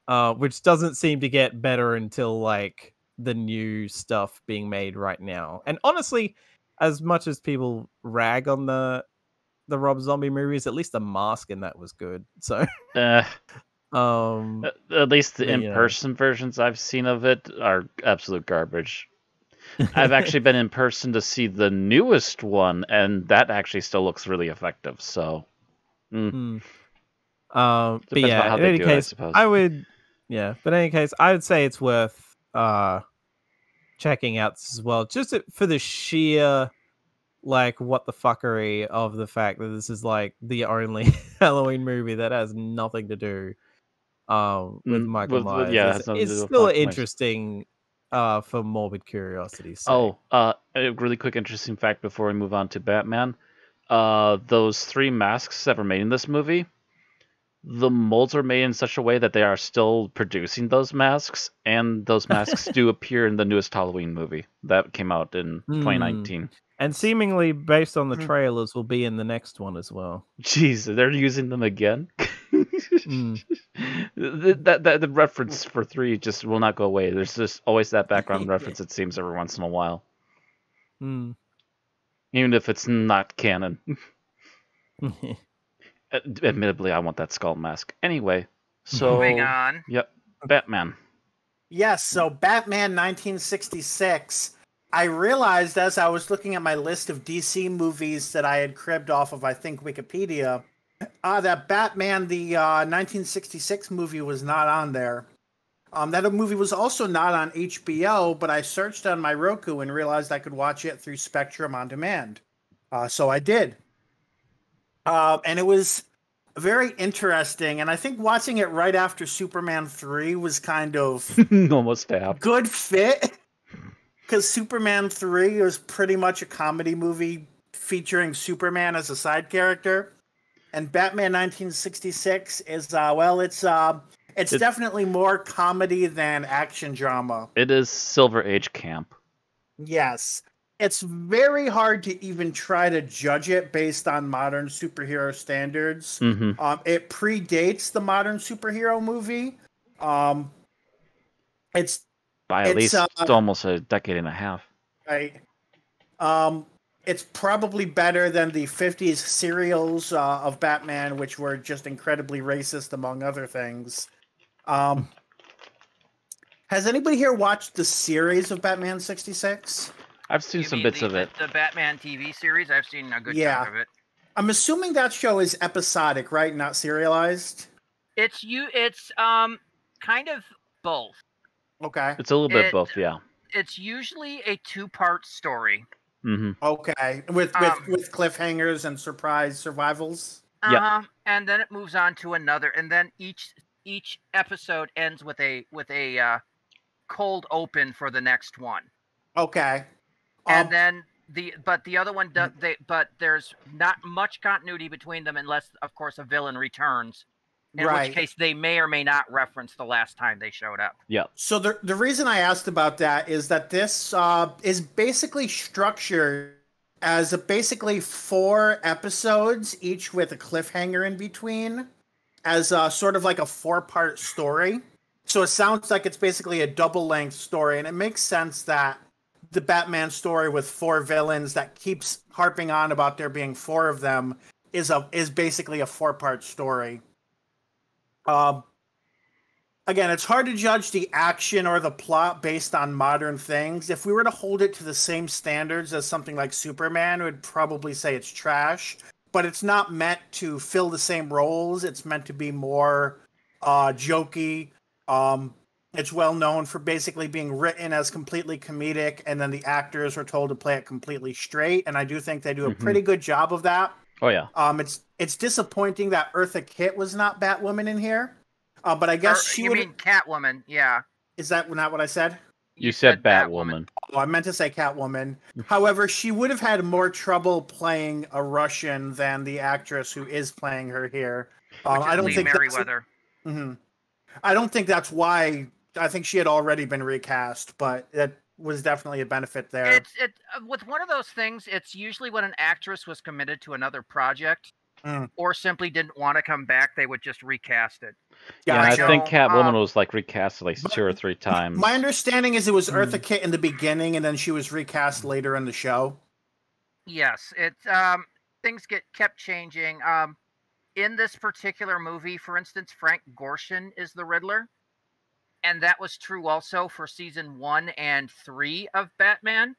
uh, which doesn't seem to get better until, like, the new stuff being made right now. And honestly, as much as people rag on the the Rob Zombie movies, at least the mask in that was good. So, uh, um, at least the in-person versions I've seen of it are absolute garbage. I've actually been in person to see the newest one, and that actually still looks really effective. So, mm. Mm. Um, but yeah, in any do, case, I, I would, yeah, but in any case, I would say it's worth uh, checking out as well, just for the sheer, like, what the fuckery of the fact that this is like the only Halloween movie that has nothing to do um, with mm, Michael with, Myers. Yeah, it's, it's still interesting. Myers. Uh, for morbid curiosity's sake. Oh, uh, a really quick interesting fact before we move on to Batman. Uh, those three masks that were made in this movie, the molds are made in such a way that they are still producing those masks, and those masks do appear in the newest Halloween movie that came out in mm. twenty nineteen. And seemingly, based on the trailers, will be in the next one as well. Jeez, they're using them again? mm. the, that, that, the reference for three just will not go away. There's just always that background reference, it seems, every once in a while. Mm. Even if it's not canon. Ad admittedly, I want that skull mask. Anyway, so... Moving on. Yep, Batman. Yes, so Batman nineteen sixty-six... I realized as I was looking at my list of D C movies that I had cribbed off of, I think, Wikipedia, uh, that Batman, the uh, nineteen sixty-six movie was not on there. Um, that movie was also not on H B O, but I searched on my Roku and realized I could watch it through Spectrum On Demand. Uh, so I did. Uh, and it was very interesting. And I think watching it right after Superman three was kind of almost a good fit. Because Superman three was pretty much a comedy movie featuring Superman as a side character. And Batman nineteen sixty-six is, uh, well, it's... Uh, It's, it's definitely more comedy than action drama. It is Silver Age camp. Yes. It's very hard to even try to judge it based on modern superhero standards. Mm-hmm. Um, it predates the modern superhero movie. Um, it's By at it's, least uh, it's almost a decade and a half. Right. Um, it's probably better than the fifties serials uh, of Batman, which were just incredibly racist, among other things. Um, has anybody here watched the series of Batman sixty-six? I've seen you some bits the, of it. The Batman T V series, I've seen a good yeah. chunk of it. I'm assuming that show is episodic, right? Not serialized. It's you. It's um kind of both. Okay. It's a little bit it, both, yeah. It's usually a two-part story. Mm-hmm. Okay, with with, um, with cliffhangers and surprise survivals. Uh-huh. Yeah, and then it moves on to another, and then each. Each episode ends with a with a uh, cold open for the next one. Okay, and um, then the but the other one does they but there's not much continuity between them unless, of course, a villain returns. In right. which case, they may or may not reference the last time they showed up. Yeah. So the the reason I asked about that is that this uh, is basically structured as a, basically four episodes, each with a cliffhanger in between. As a, sort of like a four-part story. So it sounds like it's basically a double-length story, and it makes sense that the Batman story with four villains that keeps harping on about there being four of them is a is basically a four-part story. Um, again, it's hard to judge the action or the plot based on modern things. If we were to hold it to the same standards as something like Superman, we'd probably say it's trash. But it's not meant to fill the same roles. It's meant to be more uh, jokey. Um, it's well known for basically being written as completely comedic, and then the actors are told to play it completely straight. And I do think they do a mm-hmm. pretty good job of that. Oh yeah. Um, it's it's disappointing that Eartha Kitt was not Batwoman in here, uh, but I guess or, she would. You mean Catwoman? Yeah. Is that not what I said? You said Batwoman. Oh, I meant to say Catwoman. However, she would have had more trouble playing a Russian than the actress who is playing her here. Uh, I don't Lee think Merriweather. Mm-hmm. I don't think that's why. I think she had already been recast, but that was definitely a benefit there. It's, it, with one of those things, it's usually when an actress was committed to another project mm. or simply didn't want to come back, they would just recast it. Yeah, yeah, I so, think Catwoman um, was like recast like two or three times. My understanding is it was Eartha Kitt in the beginning, and then she was recast later in the show. Yes, it um, things get kept changing. Um, in this particular movie, for instance, Frank Gorshin is the Riddler, and that was true also for season one and three of Batman.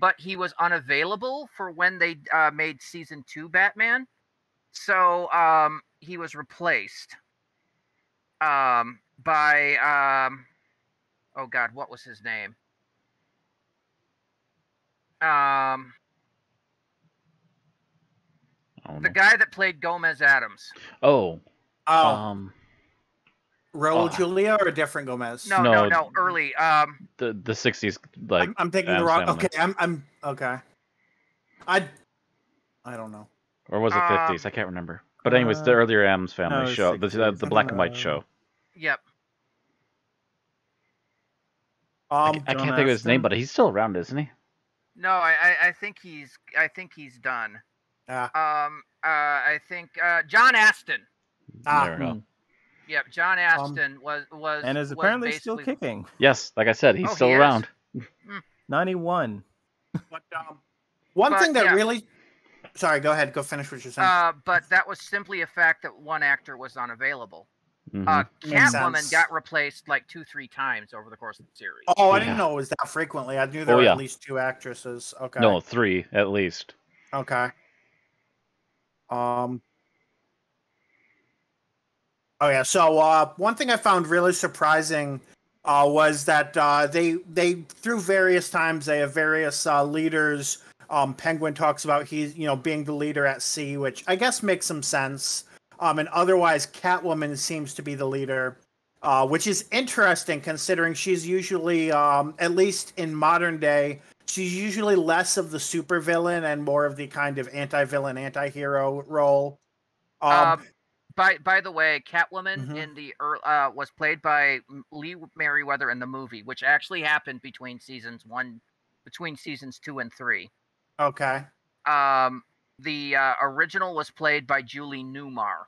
But he was unavailable for when they uh, made season two Batman, so um, he was replaced. Um, by, um, oh God, what was his name? Um, the guy that played Gomez Adams. Oh, oh. um, Raul uh, Julia or a different Gomez? No, no, no, no early. Um, the the sixties. Like I'm, I'm thinking Adam the wrong. Sandler. Okay, I'm I'm okay. I I don't know. Or was it fifties? Um, I can't remember. But anyways, uh, the earlier Adams Family no, show, the, the the black and white show. Yep. Um, I, I can't think of his name, but he's still around, isn't he? No, I, I think he's I think he's done. Uh, um, uh, I think uh, John Astin. Uh, there we go. Yep, John Astin um, was was and is apparently was basically... still kicking. Yes, like I said, he's oh, still he around. ninety-one. But, um, one but, thing that yeah. really. Sorry, go ahead. Go finish what you're saying. Uh, but that was simply a fact that one actor was unavailable. Mm-hmm. uh, Catwoman got replaced like two, three times over the course of the series. Oh, yeah. I didn't know it was that frequently. I knew there oh, were yeah. at least two actresses. Okay. No, three at least. Okay. Um. Oh, yeah. So uh, one thing I found really surprising uh, was that uh, they they through various times they have various uh, leaders. Um, Penguin talks about he's you know being the leader at sea, which I guess makes some sense. Um, and otherwise, Catwoman seems to be the leader, uh, which is interesting considering she's usually, um, at least in modern day, she's usually less of the supervillain and more of the kind of anti-villain, anti-hero role. Um, uh, by by the way, Catwoman mm-hmm. in the uh, was played by Lee Merriweather in the movie, which actually happened between seasons one, between seasons two and three. Okay. Um. The uh, original was played by Julie Newmar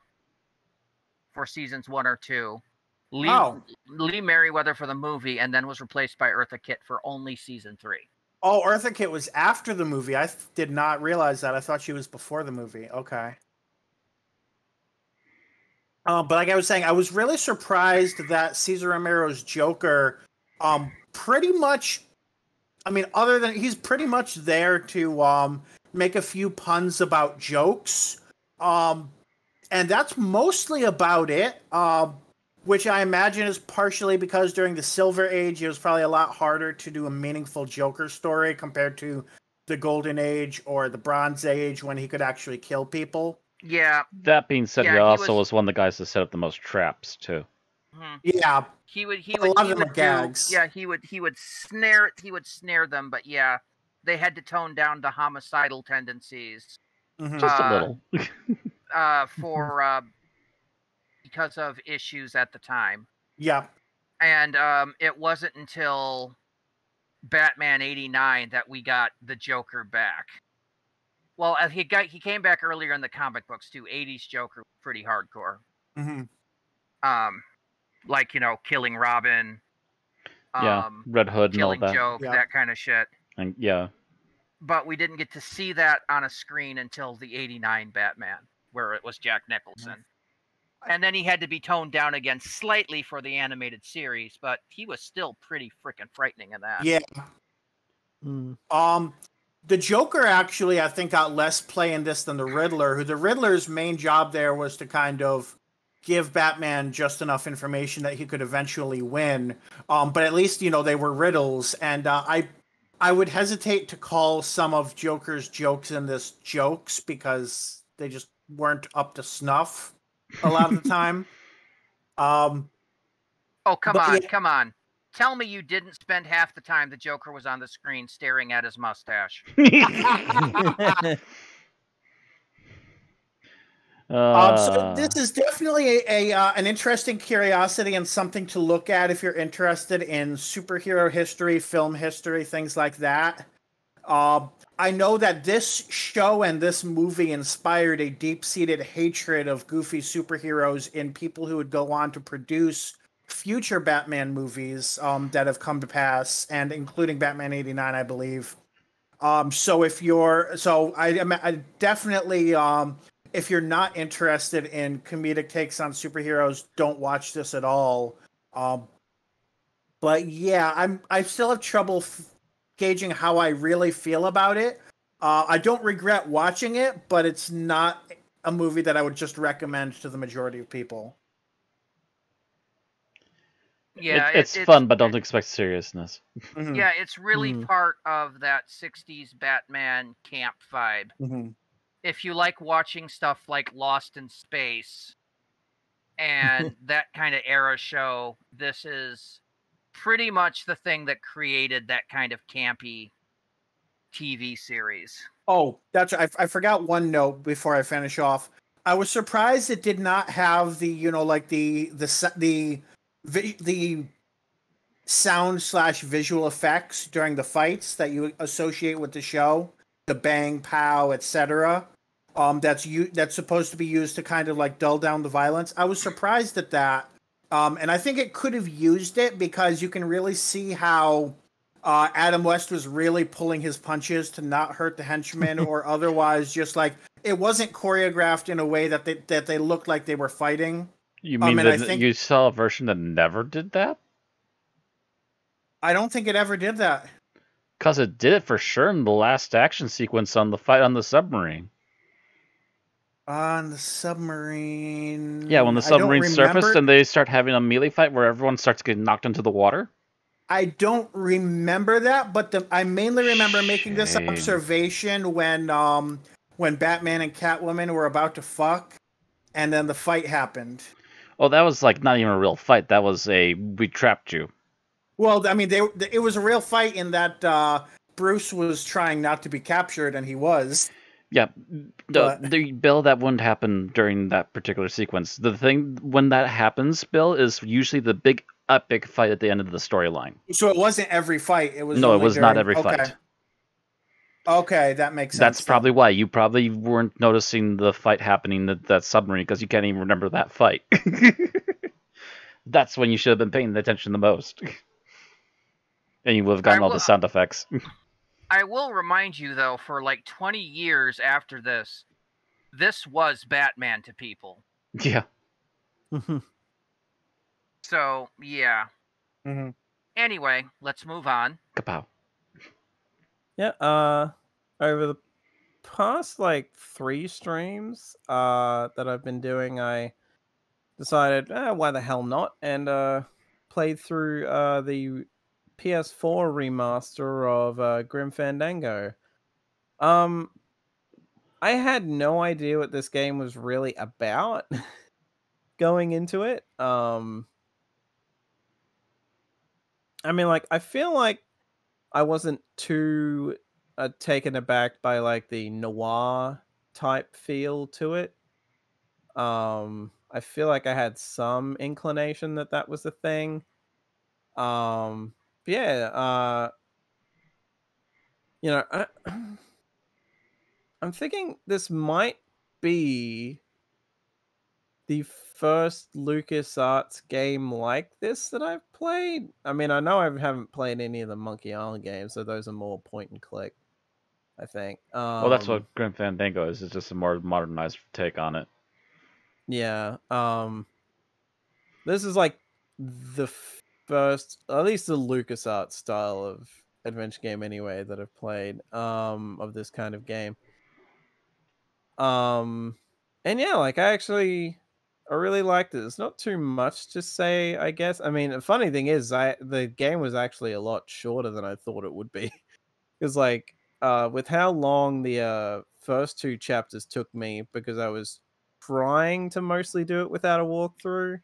for seasons one or two. Lee, oh. Lee Merriweather for the movie, and then was replaced by Eartha Kitt for only season three. Oh, Eartha Kitt was after the movie. I did not realize that. I thought she was before the movie. Okay. Uh, but like I was saying, I was really surprised that Cesar Romero's Joker um, pretty much... I mean, other than... He's pretty much there to... Um, make a few puns about jokes. Um, and that's mostly about it, uh, which I imagine is partially because during the Silver Age, it was probably a lot harder to do a meaningful Joker story compared to the Golden Age or the Bronze Age when he could actually kill people. Yeah. That being said, yeah, he also he was... was one of the guys that set up the most traps, too. Mm-hmm. Yeah. He would, he would, a lot he of them would gags. Do, yeah, he would, he would snare, he would snare them, but yeah. They had to tone down the homicidal tendencies, mm-hmm. uh, just a little, uh, for uh, because of issues at the time. Yeah, and um, it wasn't until Batman eighty-nine that we got the Joker back. Well, he got he came back earlier in the comic books too. eighties Joker was pretty hardcore, mm-hmm. um, like you know, killing Robin, um, yeah, Red Hood, killing and all that. Joke, yeah. that kind of shit. And yeah, but we didn't get to see that on a screen until the eighty-nine Batman, where it was Jack Nicholson, mm-hmm. and then he had to be toned down again slightly for the animated series. But he was still pretty freaking frightening in that. Yeah. Mm. Um, the Joker actually, I think, got less play in this than the Riddler. Who the Riddler's main job there was to kind of give Batman just enough information that he could eventually win. Um, but at least you know they were riddles, and uh, I. I would hesitate to call some of Joker's jokes in this jokes because they just weren't up to snuff a lot of the time. Um, oh, come on, yeah. come on. Tell me you didn't spend half the time the Joker was on the screen staring at his mustache. uh... um, so this is definitely a, a uh, an interesting curiosity and something to look at if you're interested in superhero history, film history, things like that. Uh, I know that this show and this movie inspired a deep-seated hatred of goofy superheroes in people who would go on to produce future Batman movies um, that have come to pass, and including Batman eighty-nine, I believe. Um, so if you're, so I, I definitely. Um, If you're not interested in comedic takes on superheroes, don't watch this at all. Um, but yeah, I'm I still have trouble f gauging how I really feel about it. Uh, I don't regret watching it, but it's not a movie that I would just recommend to the majority of people. Yeah, it, it's, it's fun, it's, but don't expect seriousness. Mm-hmm. Yeah, it's really mm-hmm. part of that sixties Batman camp vibe. Mm-hmm. If you like watching stuff like Lost in Space and that kind of era show, this is pretty much the thing that created that kind of campy T V series. Oh, that's I, I forgot one note before I finish off. I was surprised it did not have the, you know, like the the the the, the sound slash visual effects during the fights that you associate with the show. The bang, pow, et cetera. Um, that's you. That's supposed to be used to kind of like dull down the violence. I was surprised at that, um, and I think it could have used it because you can really see how uh, Adam West was really pulling his punches to not hurt the henchmen or otherwise. Just like it wasn't choreographed in a way that they that they looked like they were fighting. You mean um, that I think, you saw a version that never did that? I don't think it ever did that. Because it did it for sure in the last action sequence on the fight on the submarine. On the submarine. Yeah, when the submarine surfaced and they start having a melee fight where everyone starts getting knocked into the water. I don't remember that, but the, I mainly remember Shame. making this observation when um when Batman and Catwoman were about to fuck, and then the fight happened. Oh, that was like not even a real fight. That was a we trapped you. Well, I mean, they it was a real fight in that uh, Bruce was trying not to be captured, and he was. Yeah, the, the, Bill, that wouldn't happen during that particular sequence. The thing, when that happens, Bill, is usually the big epic fight at the end of the storyline. So it wasn't every fight. It was no, it was during... not every okay. fight. Okay, that makes sense. That's then. probably why you probably weren't noticing the fight happening at that submarine, because you can't even remember that fight. That's when you should have been paying attention the most. And you would have gotten all the sound effects. I will remind you, though, for like twenty years after this, this was Batman to people. Yeah. Mm-hmm. So, yeah. Mm-hmm. Anyway, let's move on. Kapow. Yeah, uh, over the past, like, three streams uh, that I've been doing, I decided, eh, why the hell not? And uh, played through uh, the... P S four remaster of uh, Grim Fandango. Um, I had no idea what this game was really about going into it. Um, I mean, like, I feel like I wasn't too uh, taken aback by, like, the noir type feel to it. Um, I feel like I had some inclination that that was the thing. Um... But yeah, uh, you know, I, I'm thinking this might be the first LucasArts game like this that I've played. I mean, I know I haven't played any of the Monkey Island games, so those are more point and click, I think. Um, well, that's what Grim Fandango is. It's just a more modernized take on it. Yeah. Um, this is like the... first, at least the LucasArts style of adventure game anyway that I've played, um, of this kind of game. Um, and yeah, like I actually, I really liked it. It's not too much to say, I guess. I mean, the funny thing is I, the game was actually a lot shorter than I thought it would be. Because like, uh, with how long the uh, first two chapters took me, because I was trying to mostly do it without a walkthrough.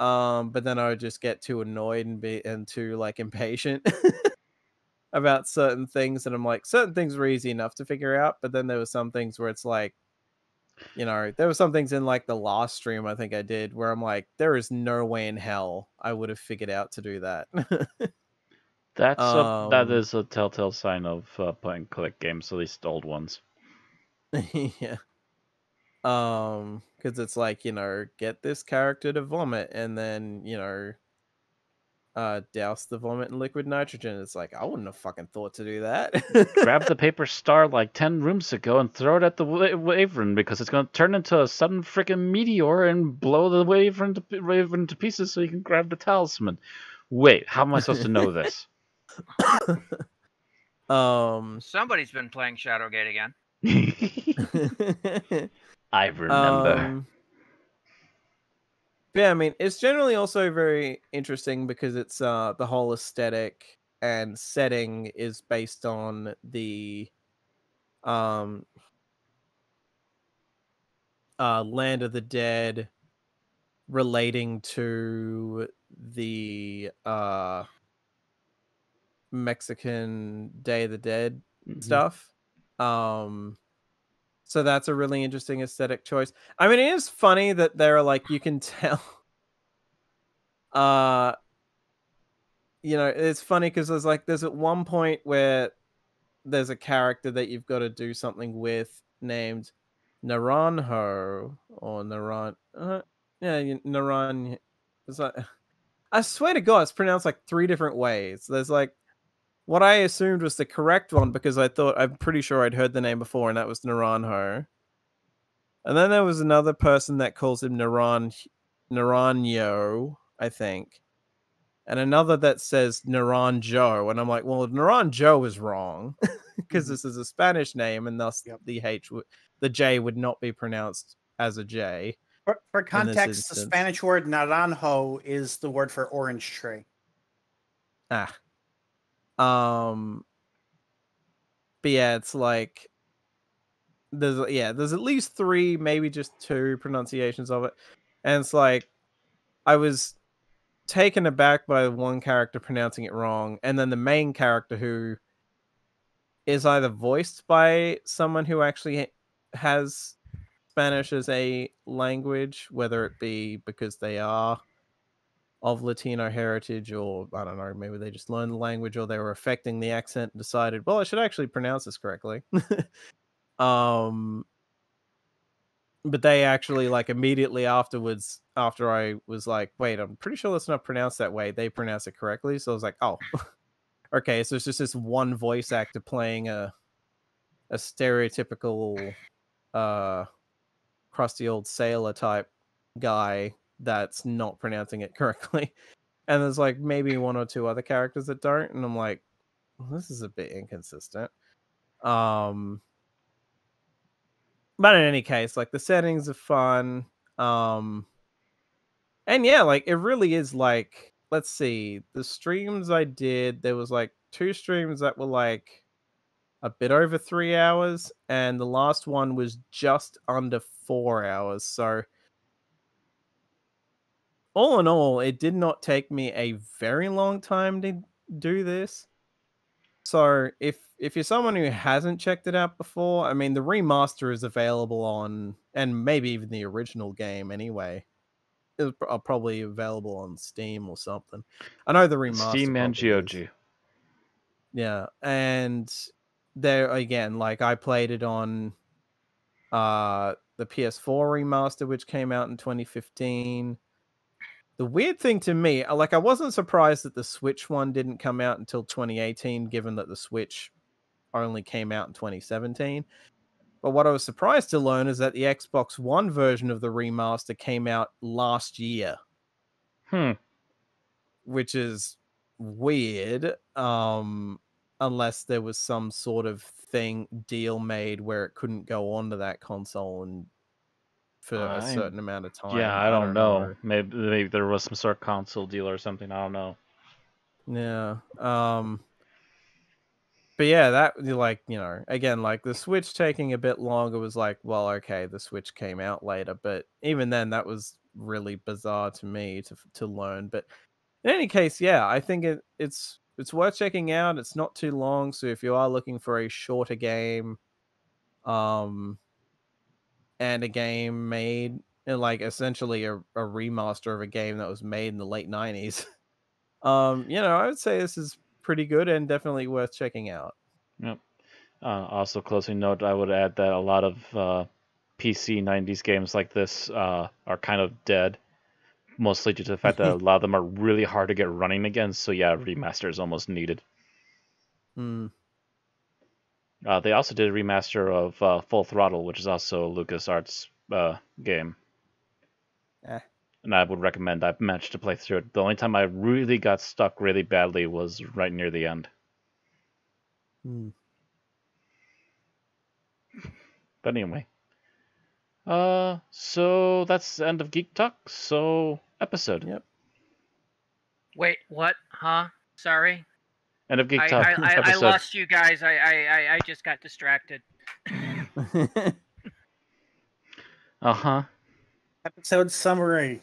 Um, but then I would just get too annoyed and be and too like impatient about certain things, and I'm like, certain things were easy enough to figure out, but then there were some things where it's like, you know, there were some things in like the last stream I think I did where I'm like, there is no way in hell I would have figured out to do that. That's um, a, that is a telltale sign of uh, point and click games, at least old ones. Yeah. Um, because it's like, you know, get this character to vomit and then, you know, uh, douse the vomit in liquid nitrogen. It's like, I wouldn't have fucking thought to do that. Grab the paper star like ten rooms ago and throw it at the wa Wyvern because it's going to turn into a sudden freaking meteor and blow the Wyvern to, wyvern to pieces so you can grab the talisman. Wait, how am I supposed to know this? um, Somebody's been playing Shadowgate again. I remember. Um, yeah, I mean, it's generally also very interesting because it's uh, the whole aesthetic and setting is based on the um, uh, Land of the Dead relating to the uh, Mexican Day of the Dead mm-hmm. stuff. Um So that's a really interesting aesthetic choice. I mean, it is funny that they're like, you can tell. Uh, you know, it's funny because there's like, there's at one point where there's a character that you've got to do something with named Naranjo or Naran. Uh, yeah, Naran. It's like, I swear to God, it's pronounced like three different ways. There's like, what I assumed was the correct one because I thought, I'm pretty sure I'd heard the name before, and that was Naranjo. And then there was another person that calls him Naran Naranjo, I think. and another that says Naranjo. And I'm like, well, Naranjo is wrong because mm-hmm. this is a Spanish name, and thus yep. the H, the J would not be pronounced as a J. For, for context, the Spanish word naranjo is the word for orange tree. Ah. Um, but yeah, it's like, there's, yeah, there's at least three, maybe just two pronunciations of it. And it's like, I was taken aback by one character pronouncing it wrong. And then the main character, who is either voiced by someone who actually has Spanish as a language, whether it be because they are of Latino heritage, or I don't know, maybe they just learned the language, or they were affecting the accent and decided, well, I should actually pronounce this correctly. um, but they actually, like, immediately afterwards, after I was like, wait, I'm pretty sure that's not pronounced that way, they pronounce it correctly. So I was like, oh, okay. So it's just this one voice actor playing a, a stereotypical, uh, crusty old sailor type guy that's not pronouncing it correctly. And there's like maybe one or two other characters that don't, and I'm like, well, this is a bit inconsistent. Um but in any case, like, the settings are fun. Um and yeah, like, it really is like, let's see, the streams I did, there was like two streams that were like a bit over three hours, and the last one was just under four hours. So all in all, it did not take me a very long time to do this. So if if you're someone who hasn't checked it out before, I mean, the remaster is available on, and maybe even the original game anyway, it was probably available on Steam or something. I know the remaster. Steam and G O G. Yeah, and there again, like, I played it on uh, the P S four remaster, which came out in twenty fifteen. The weird thing to me, like, I wasn't surprised that the Switch one didn't come out until twenty eighteen, given that the Switch only came out in twenty seventeen. But what I was surprised to learn is that the Xbox One version of the remaster came out last year. Hmm. Which is weird. Um, unless there was some sort of thing, deal made where it couldn't go onto that console and for I'm, a certain amount of time. Yeah, I don't, I don't know. know. Maybe maybe there was some sort of console deal or something. I don't know. Yeah. Um. But yeah, that, like, you know, again, like, the Switch taking a bit longer was like, well, okay, the Switch came out later. But even then, that was really bizarre to me to to learn. But in any case, yeah, I think it it's it's worth checking out. It's not too long, so if you are looking for a shorter game, um. and a game made, like, essentially a, a remaster of a game that was made in the late nineties. Um, you know, I would say this is pretty good and definitely worth checking out. Yep. Uh, also, closing note, I would add that a lot of uh, P C nineties games like this uh, are kind of dead, mostly due to the fact that a lot of them are really hard to get running again. So yeah, remaster is almost needed. Hmm. Uh, they also did a remaster of uh, Full Throttle, which is also a LucasArts uh, game. Eh. And I would recommend. I've managed to play through it. The only time I really got stuck really badly was right near the end. Hmm. But anyway. Uh, so that's the end of Geek Talk. So, episode. Yep. Wait, what? Huh? Sorry? End of Geek I, Talk. I, I, I lost you guys. I, I, I just got distracted. Uh-huh. Episode summary.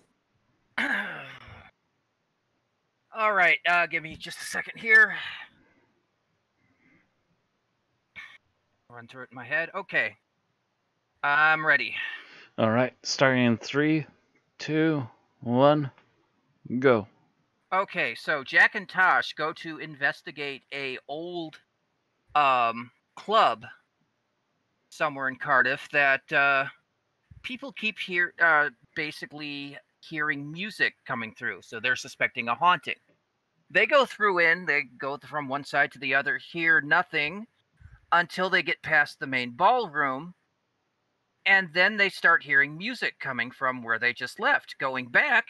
All right. Uh, give me just a second here. Run through it in my head. Okay. I'm ready. All right. Starting in three, two, one, go. Okay, so Jack and Tosh go to investigate a old um, club somewhere in Cardiff that uh, people keep hear uh, basically hearing music coming through, so they're suspecting a haunting. They go through in, they go from one side to the other, hear nothing until they get past the main ballroom, and then they start hearing music coming from where they just left. Going back,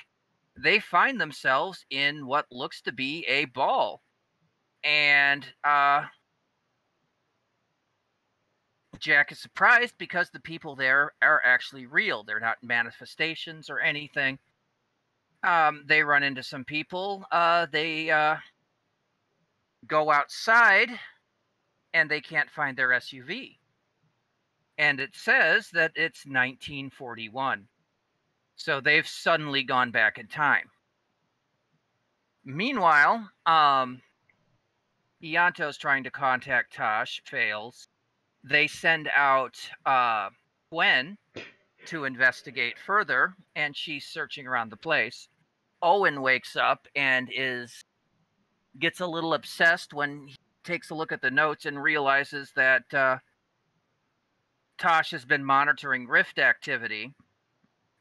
they find themselves in what looks to be a ball. And uh, Jack is surprised because the people there are actually real. They're not manifestations or anything. Um, they run into some people. Uh, they uh, go outside, and they can't find their S U V. And it says that it's nineteen forty-one. So they've suddenly gone back in time. Meanwhile, um, Ianto's trying to contact Tosh, fails. They send out uh, Gwen to investigate further, and she's searching around the place. Owen wakes up and is gets a little obsessed when he takes a look at the notes and realizes that uh, Tosh has been monitoring rift activity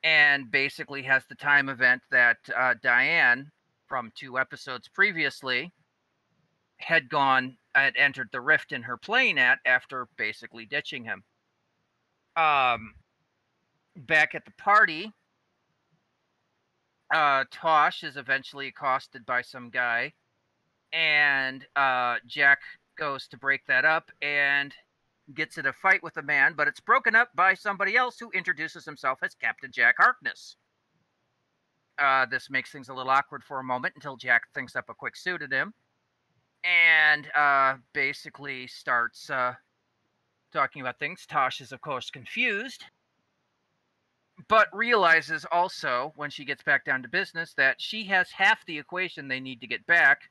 and basically has the time event that uh, Diane, from two episodes previously, had gone had entered the rift in her plane at after basically ditching him. Um, back at the party, uh, Tosh is eventually accosted by some guy, and uh, Jack goes to break that up and gets in a fight with a man, but it's broken up by somebody else who introduces himself as Captain Jack Harkness. Uh, this makes things a little awkward for a moment until Jack thinks up a quick pseudonym and uh, basically starts uh, talking about things. Tosh is, of course, confused, but realizes also when she gets back down to business that she has half the equation they need to get back.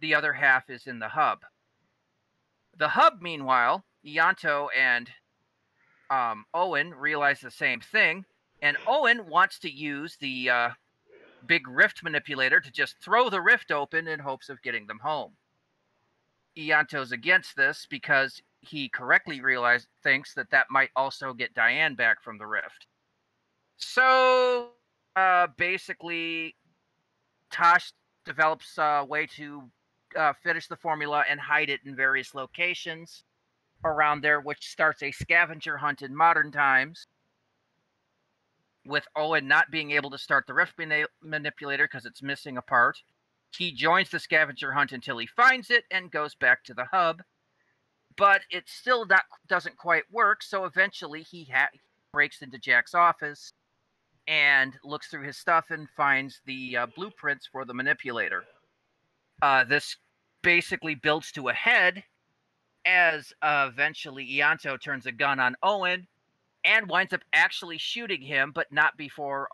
The other half is in the hub. The hub, meanwhile, Ianto and um, Owen realize the same thing, and Owen wants to use the uh, big rift manipulator to just throw the rift open in hopes of getting them home. Ianto's against this because he correctly realized, thinks that that might also get Diane back from the rift. So uh, basically, Tosh develops a way to uh, finish the formula and hide it in various locations around there, which starts a scavenger hunt in modern times, with Owen not being able to start the rift mani- manipulator because it's missing a part. He joins the scavenger hunt until he finds it and goes back to the hub, but it still not, doesn't quite work, so eventually he ha- breaks into Jack's office and looks through his stuff and finds the uh, blueprints for the manipulator. Uh, this basically builds to a head as uh, eventually Ianto turns a gun on Owen and winds up actually shooting him, but not before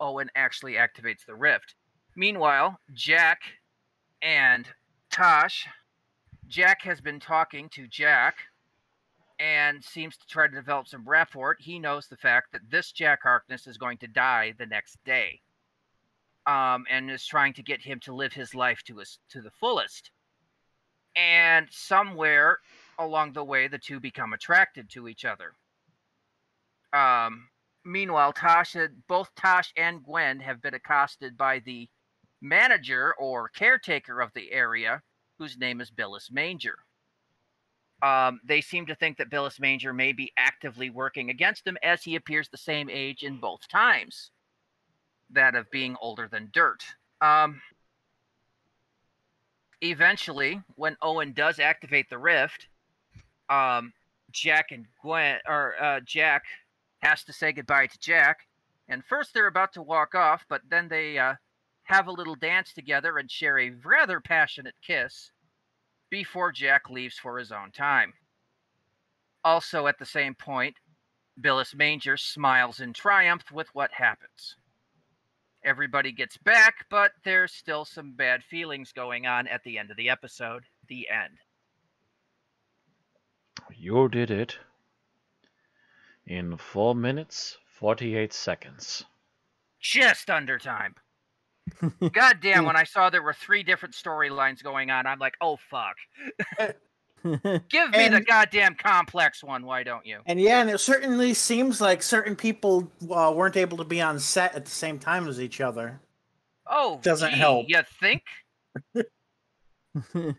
Owen actually activates the rift. Meanwhile, Jack and Tosh, Jack has been talking to Jack and seems to try to develop some rapport. He knows the fact that this Jack Harkness is going to die the next day, um, and is trying to get him to live his life to his, to the fullest. And somewhere along the way, the two become attracted to each other. Um, meanwhile, Tosh, both Tosh and Gwen have been accosted by the manager or caretaker of the area, whose name is Bilis Manger. Um, they seem to think that Bilis Manger may be actively working against him, as he appears the same age in both times, that of being older than dirt. Um, eventually, when Owen does activate the rift, um, Jack and Gwen, or uh, Jack has to say goodbye to Jack. And first they're about to walk off, but then they uh, have a little dance together and share a rather passionate kiss before Jack leaves for his own time. Also at the same point, Bilis Manger smiles in triumph with what happens. Everybody gets back, but there's still some bad feelings going on at the end of the episode. The end. You did it in four minutes, forty-eight seconds. Just under time. God damn, when I saw there were three different storylines going on, I'm like, oh, fuck. Give me and, the goddamn complex one, why don't you? And yeah, and it certainly seems like certain people uh, weren't able to be on set at the same time as each other. Oh, doesn't gee, help. You think? It's okay.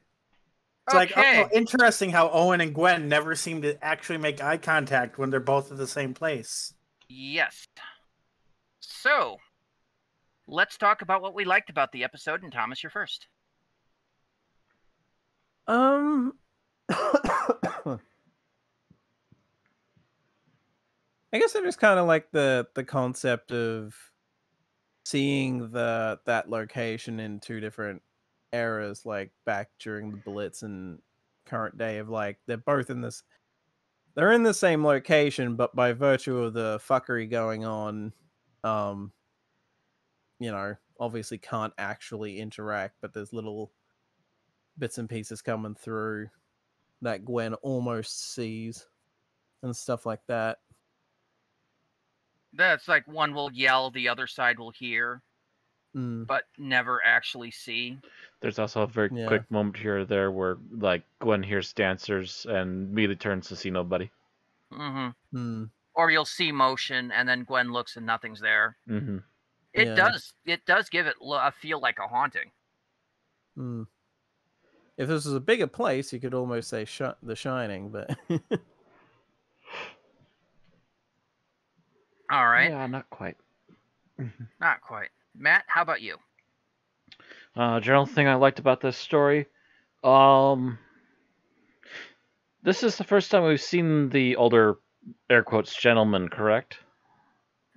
Like, oh, interesting how Owen and Gwen never seem to actually make eye contact when they're both at the same place. Yes. So... let's talk about what we liked about the episode. And Thomas, you're first. Um, I guess I just kind of like the the concept of seeing the that location in two different eras, like back during the Blitz and current day. Of like they're both in this, they're in the same location, but by virtue of the fuckery going on, um, you know, obviously can't actually interact. But there's little bits and pieces coming through that Gwen almost sees and stuff like that. That's like one will yell, the other side will hear, mm. but never actually see. There's also a very yeah. quick moment here or there where like Gwen hears dancers and immediately turns to see nobody. Mm-hmm. Mm. Or you'll see motion and then Gwen looks and nothing's there. Mm-hmm. It yeah. does. It does give it a feel like a haunting. Mm. If this was a bigger place, you could almost say sh The Shining, but... All right. Yeah, not quite. Not quite. Matt, how about you? Uh, general thing I liked about this story, um, this is the first time we've seen the older, air quotes, gentleman, correct?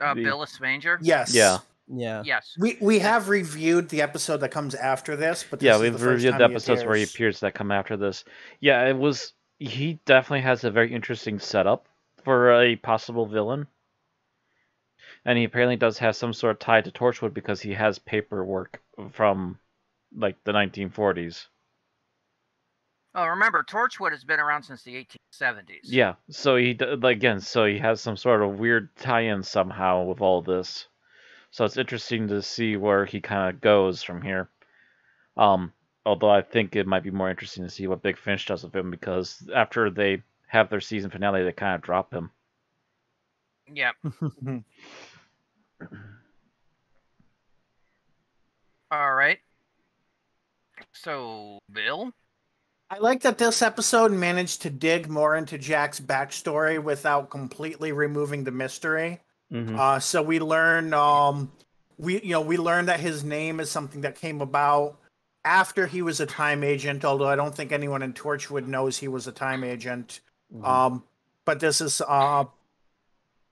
Uh, the... Bilis Manger? Yes. Yeah. Yeah. Yes. We we have reviewed the episode that comes after this, but this yeah, we've reviewed the episodes where he appears that come after this. Yeah, it was. He definitely has a very interesting setup for a possible villain. And he apparently does have some sort of tie to Torchwood because he has paperwork from, like, the nineteen forties. Oh, remember, Torchwood has been around since the eighteen seventies. Yeah, so he, again, so he has some sort of weird tie-in somehow with all this. So it's interesting to see where he kind of goes from here. Um, although I think it might be more interesting to see what Big Finish does with him, because after they have their season finale, they kind of drop him. Yeah. All right. So, Bill? I like that this episode managed to dig more into Jack's backstory without completely removing the mystery. Mm-hmm. Uh, so we learn, um, we you know, we learned that his name is something that came about after he was a time agent. Although I don't think anyone in Torchwood knows he was a time agent. Mm-hmm. Um, but this is uh.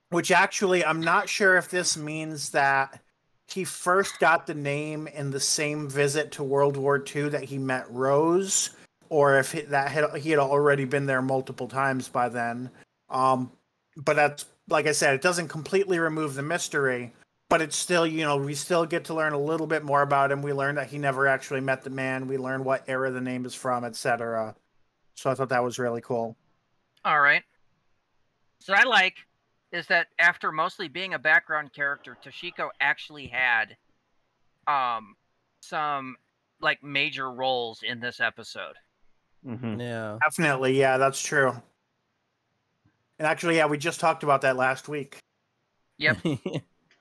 Which actually, I'm not sure if this means that he first got the name in the same visit to World War Two that he met Rose, or if he, that had, he had already been there multiple times by then. Um, but that's, like I said, it doesn't completely remove the mystery, but it's still, you know, we still get to learn a little bit more about him. We learn that he never actually met the man. We learn what era the name is from, et cetera. So I thought that was really cool. All right. So I like... is that after mostly being a background character, Toshiko actually had um, some like major roles in this episode. Mm-hmm. Yeah, definitely. Yeah, that's true. And actually, yeah, we just talked about that last week. Yep. We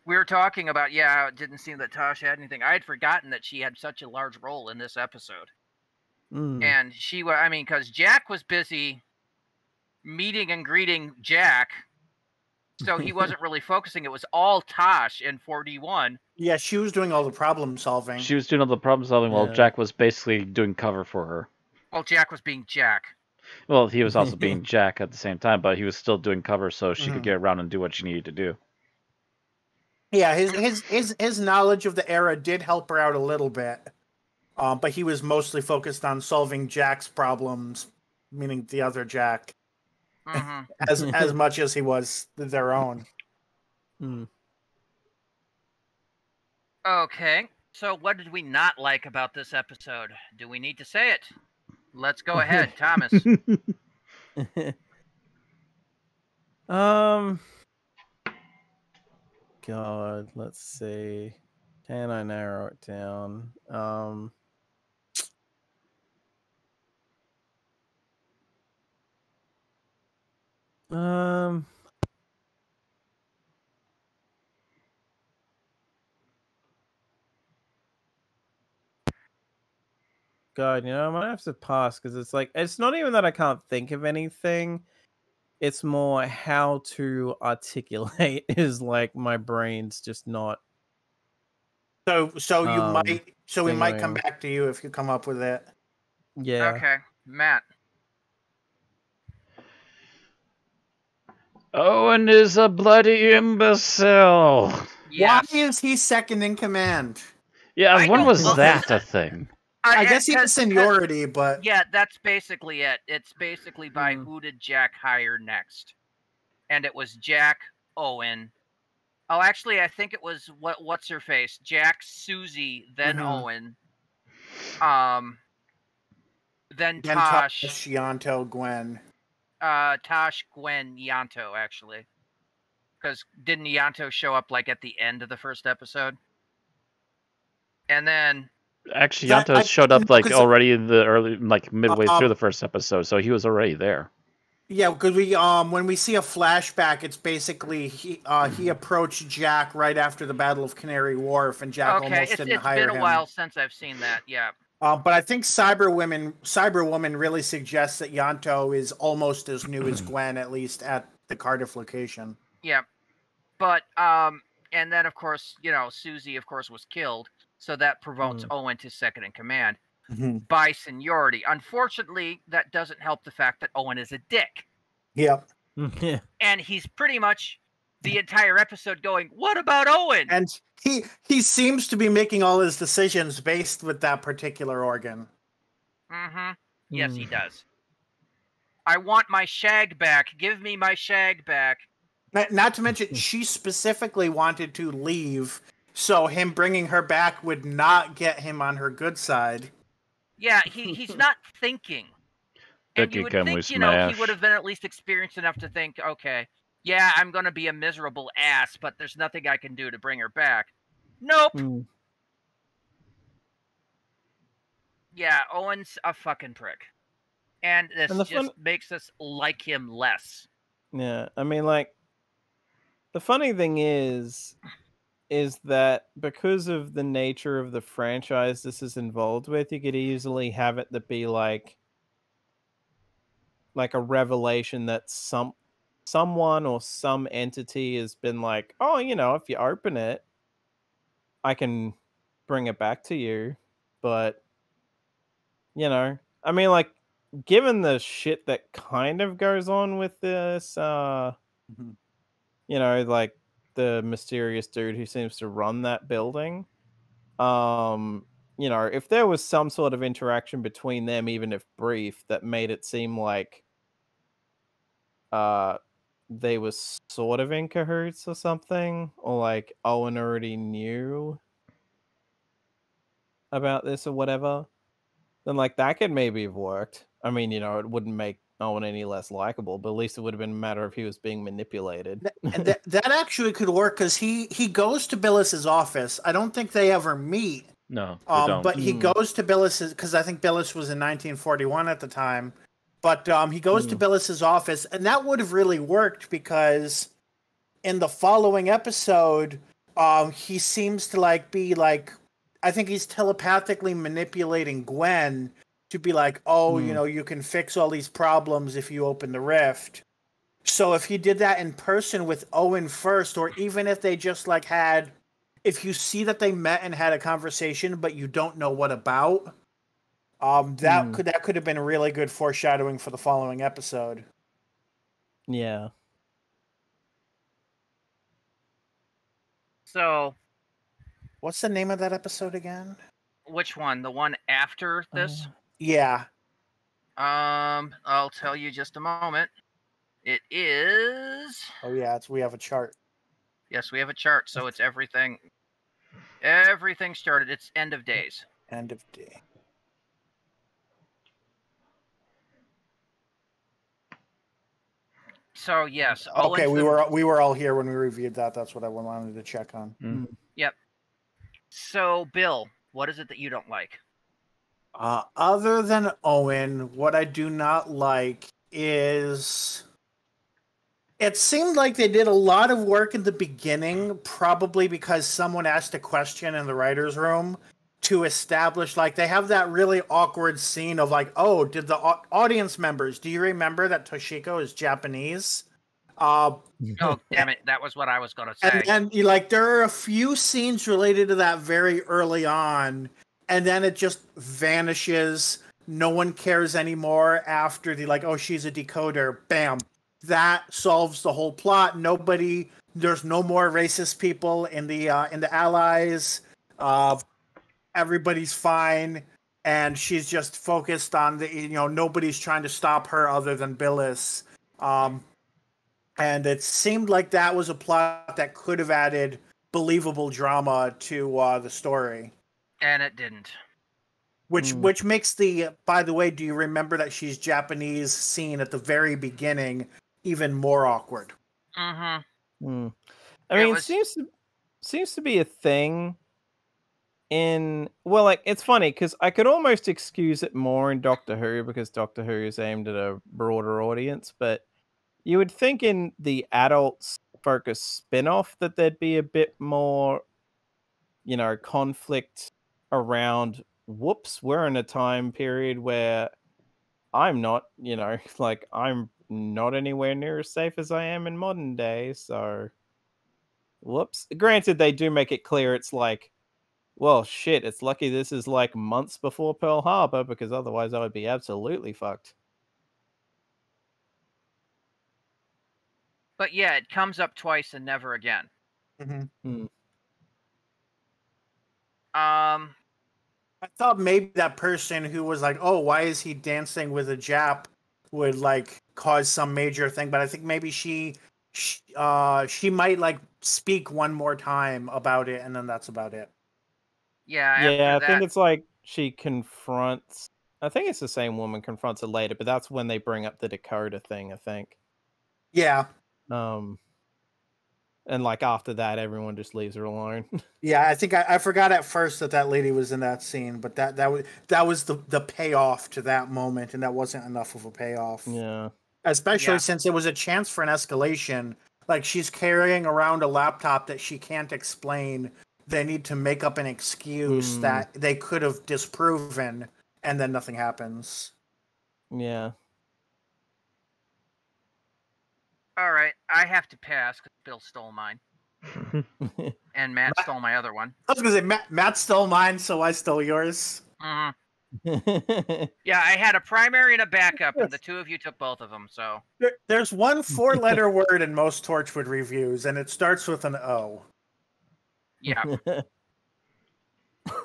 were talking about, yeah, it didn't seem that Tosh had anything. I had forgotten that she had such a large role in this episode. Mm. And she, I mean, because Jack was busy meeting and greeting Jack. So he wasn't really focusing. It was all Tosh in forty-one. Yeah, she was doing all the problem solving. She was doing all the problem solving while yeah. Jack was basically doing cover for her. Well, Jack was being Jack. Well, he was also being Jack at the same time, but he was still doing cover so she mm-hmm. could get around and do what she needed to do. Yeah, his his his, his knowledge of the era did help her out a little bit. Uh, but he was mostly focused on solving Jack's problems, meaning the other Jack. Mm-hmm. as as much as he was their own. Mm. Okay, so what did we not like about this episode? Do we need to say it? Let's go ahead, Thomas. um, God, let's see. Can I narrow it down? Um. Um, God, you know, I might have to pass because it's like, it's not even that I can't think of anything. It's more how to articulate is like my brain's just not. So, so you um, might, so we might come back to you if you come up with it. Yeah. Okay, Matt. Owen is a bloody imbecile. Yes. Why is he second in command? Yeah, I when was that it. a thing? I, I guess he has seniority, but yeah, that's basically it. It's basically by mm. who did Jack hire next, and it was Jack Owen. Oh, actually, I think it was what? What's her face? Jack, Susie, then mm-hmm. Owen, um, then, then Tosh, Tosh, Yanto, Gwen. Uh, Tosh, Gwen, Yanto, actually, because didn't Yanto show up like at the end of the first episode? And then actually, Yanto I, showed up like already in the early, like midway uh, through the first episode, so he was already there. Yeah, because we um when we see a flashback, it's basically he uh he approached Jack right after the Battle of Canary Wharf, and Jack okay, almost it's, didn't it's hire him. It's been a while since I've seen that. Yeah. Uh, but I think Cyber Woman, Cyber Woman really suggests that Yanto is almost as new as Gwen, at least at the Cardiff location. Yeah, but um, and then of course you know Susie, of course, was killed, so that promotes mm. Owen to second in command. Mm-hmm. By seniority. Unfortunately, that doesn't help the fact that Owen is a dick. Yep. And he's pretty much the entire episode going, what about Owen? And he he seems to be making all his decisions based with that particular organ. Mm-hmm. Yes, mm. he does. I want my shag back. Give me my shag back. Not, not to mention, she specifically wanted to leave, so him bringing her back would not get him on her good side. Yeah, he, he's not thinking. And you would think, you know, he would have been at least experienced enough to think, okay, yeah, I'm going to be a miserable ass, but there's nothing I can do to bring her back. Nope. Mm. Yeah, Owen's a fucking prick. And this and just makes us like him less. Yeah, I mean, like, the funny thing is, is that because of the nature of the franchise this is involved with, you could easily have it that be like like a revelation that some someone or some entity has been like, oh, you know, if you open it, I can bring it back to you. But, you know, I mean, like, given the shit that kind of goes on with this, uh, mm-hmm. you know, like, the mysterious dude who seems to run that building, um, you know, if there was some sort of interaction between them, even if brief, that made it seem like uh, they were sort of in cahoots or something, or like Owen already knew about this or whatever, then like that could maybe have worked. I mean, you know, it wouldn't make Owen any less likable, but at least it would have been a matter of he was being manipulated. And that, that actually could work, because he he goes to Bilis's office. I don't think they ever meet. No, um, don't. But mm. he goes to Bilis's, because I think Bilis was in nineteen forty-one at the time. But um, he goes mm. to Bilis's office, and that would have really worked, because in the following episode, um, he seems to like be like, I think he's telepathically manipulating Gwen to be like, oh, mm. you know, you can fix all these problems if you open the rift. So if he did that in person with Owen first, or even if they just like had, if you see that they met and had a conversation, but you don't know what about, um, that mm. could that could have been really good foreshadowing for the following episode. Yeah. So, what's the name of that episode again? Which one? The one after this? Uh. Yeah. Um, I'll tell you just a moment. It is. Oh yeah, it's we have a chart. Yes, we have a chart, so it's everything. Everything started. It's End of Days. End of Day. So yes. Okay, we were we were all here when we reviewed that. That's what I wanted to check on. Mm-hmm. Yep. So Bill, what is it that you don't like? Uh, other than Owen, what I do not like is it seemed like they did a lot of work in the beginning, probably because someone asked a question in the writer's room to establish, like, they have that really awkward scene of like, oh, did the au audience members, do you remember that Toshiko is Japanese? Uh, oh, damn it. That was what I was going to say. And, and like, there are a few scenes related to that very early on, and then it just vanishes. No one cares anymore after the, like, oh, she's a decoder. Bam. That solves the whole plot. Nobody, there's no more racist people in the, uh, in the Allies. Uh, everybody's fine. And she's just focused on the, you know, nobody's trying to stop her other than Bilis. Um, and it seemed like that was a plot that could have added believable drama to uh, the story. And it didn't. Which mm. which makes the, by the way, do you remember that she's Japanese scene at the very beginning even more awkward? Mm-hmm. Mm. I mean, it, was... it seems to, seems to be a thing. In well, like it's funny because I could almost excuse it more in Doctor Who because Doctor Who is aimed at a broader audience, but you would think in the adults focused spin-off that there'd be a bit more, you know, conflict around whoops, we're in a time period where I'm not, you know, like I'm not anywhere near as safe as I am in modern day, so whoops. Granted, they do make it clear it's like, well, shit, it's lucky this is like months before Pearl Harbor because otherwise I would be absolutely fucked. But yeah, it comes up twice and never again. Mm-hmm. Mm. Um, I thought maybe that person who was like, oh, why is he dancing with a Jap would like cause some major thing. But I think maybe she, she, uh, she might like speak one more time about it and then that's about it. Yeah, yeah. I that... think it's like she confronts. I think it's the same woman confronts her later, but that's when they bring up the Dakota thing. I think. Yeah. Um. And like after that, everyone just leaves her alone. Yeah, I think I, I forgot at first that that lady was in that scene, but that that was that was the the payoff to that moment, and that wasn't enough of a payoff. Yeah. Especially yeah. since it was a chance for an escalation. Like she's carrying around a laptop that she can't explain. They need to make up an excuse mm. that they could have disproven, and then nothing happens. Yeah. All right, I have to pass because Bill stole mine, and Matt, Matt stole my other one. I was gonna say Matt, Matt stole mine, so I stole yours. Mm. Yeah, I had a primary and a backup, and the two of you took both of them. So there, there's one four-letter word in most Torchwood reviews, and it starts with an O. Yeah.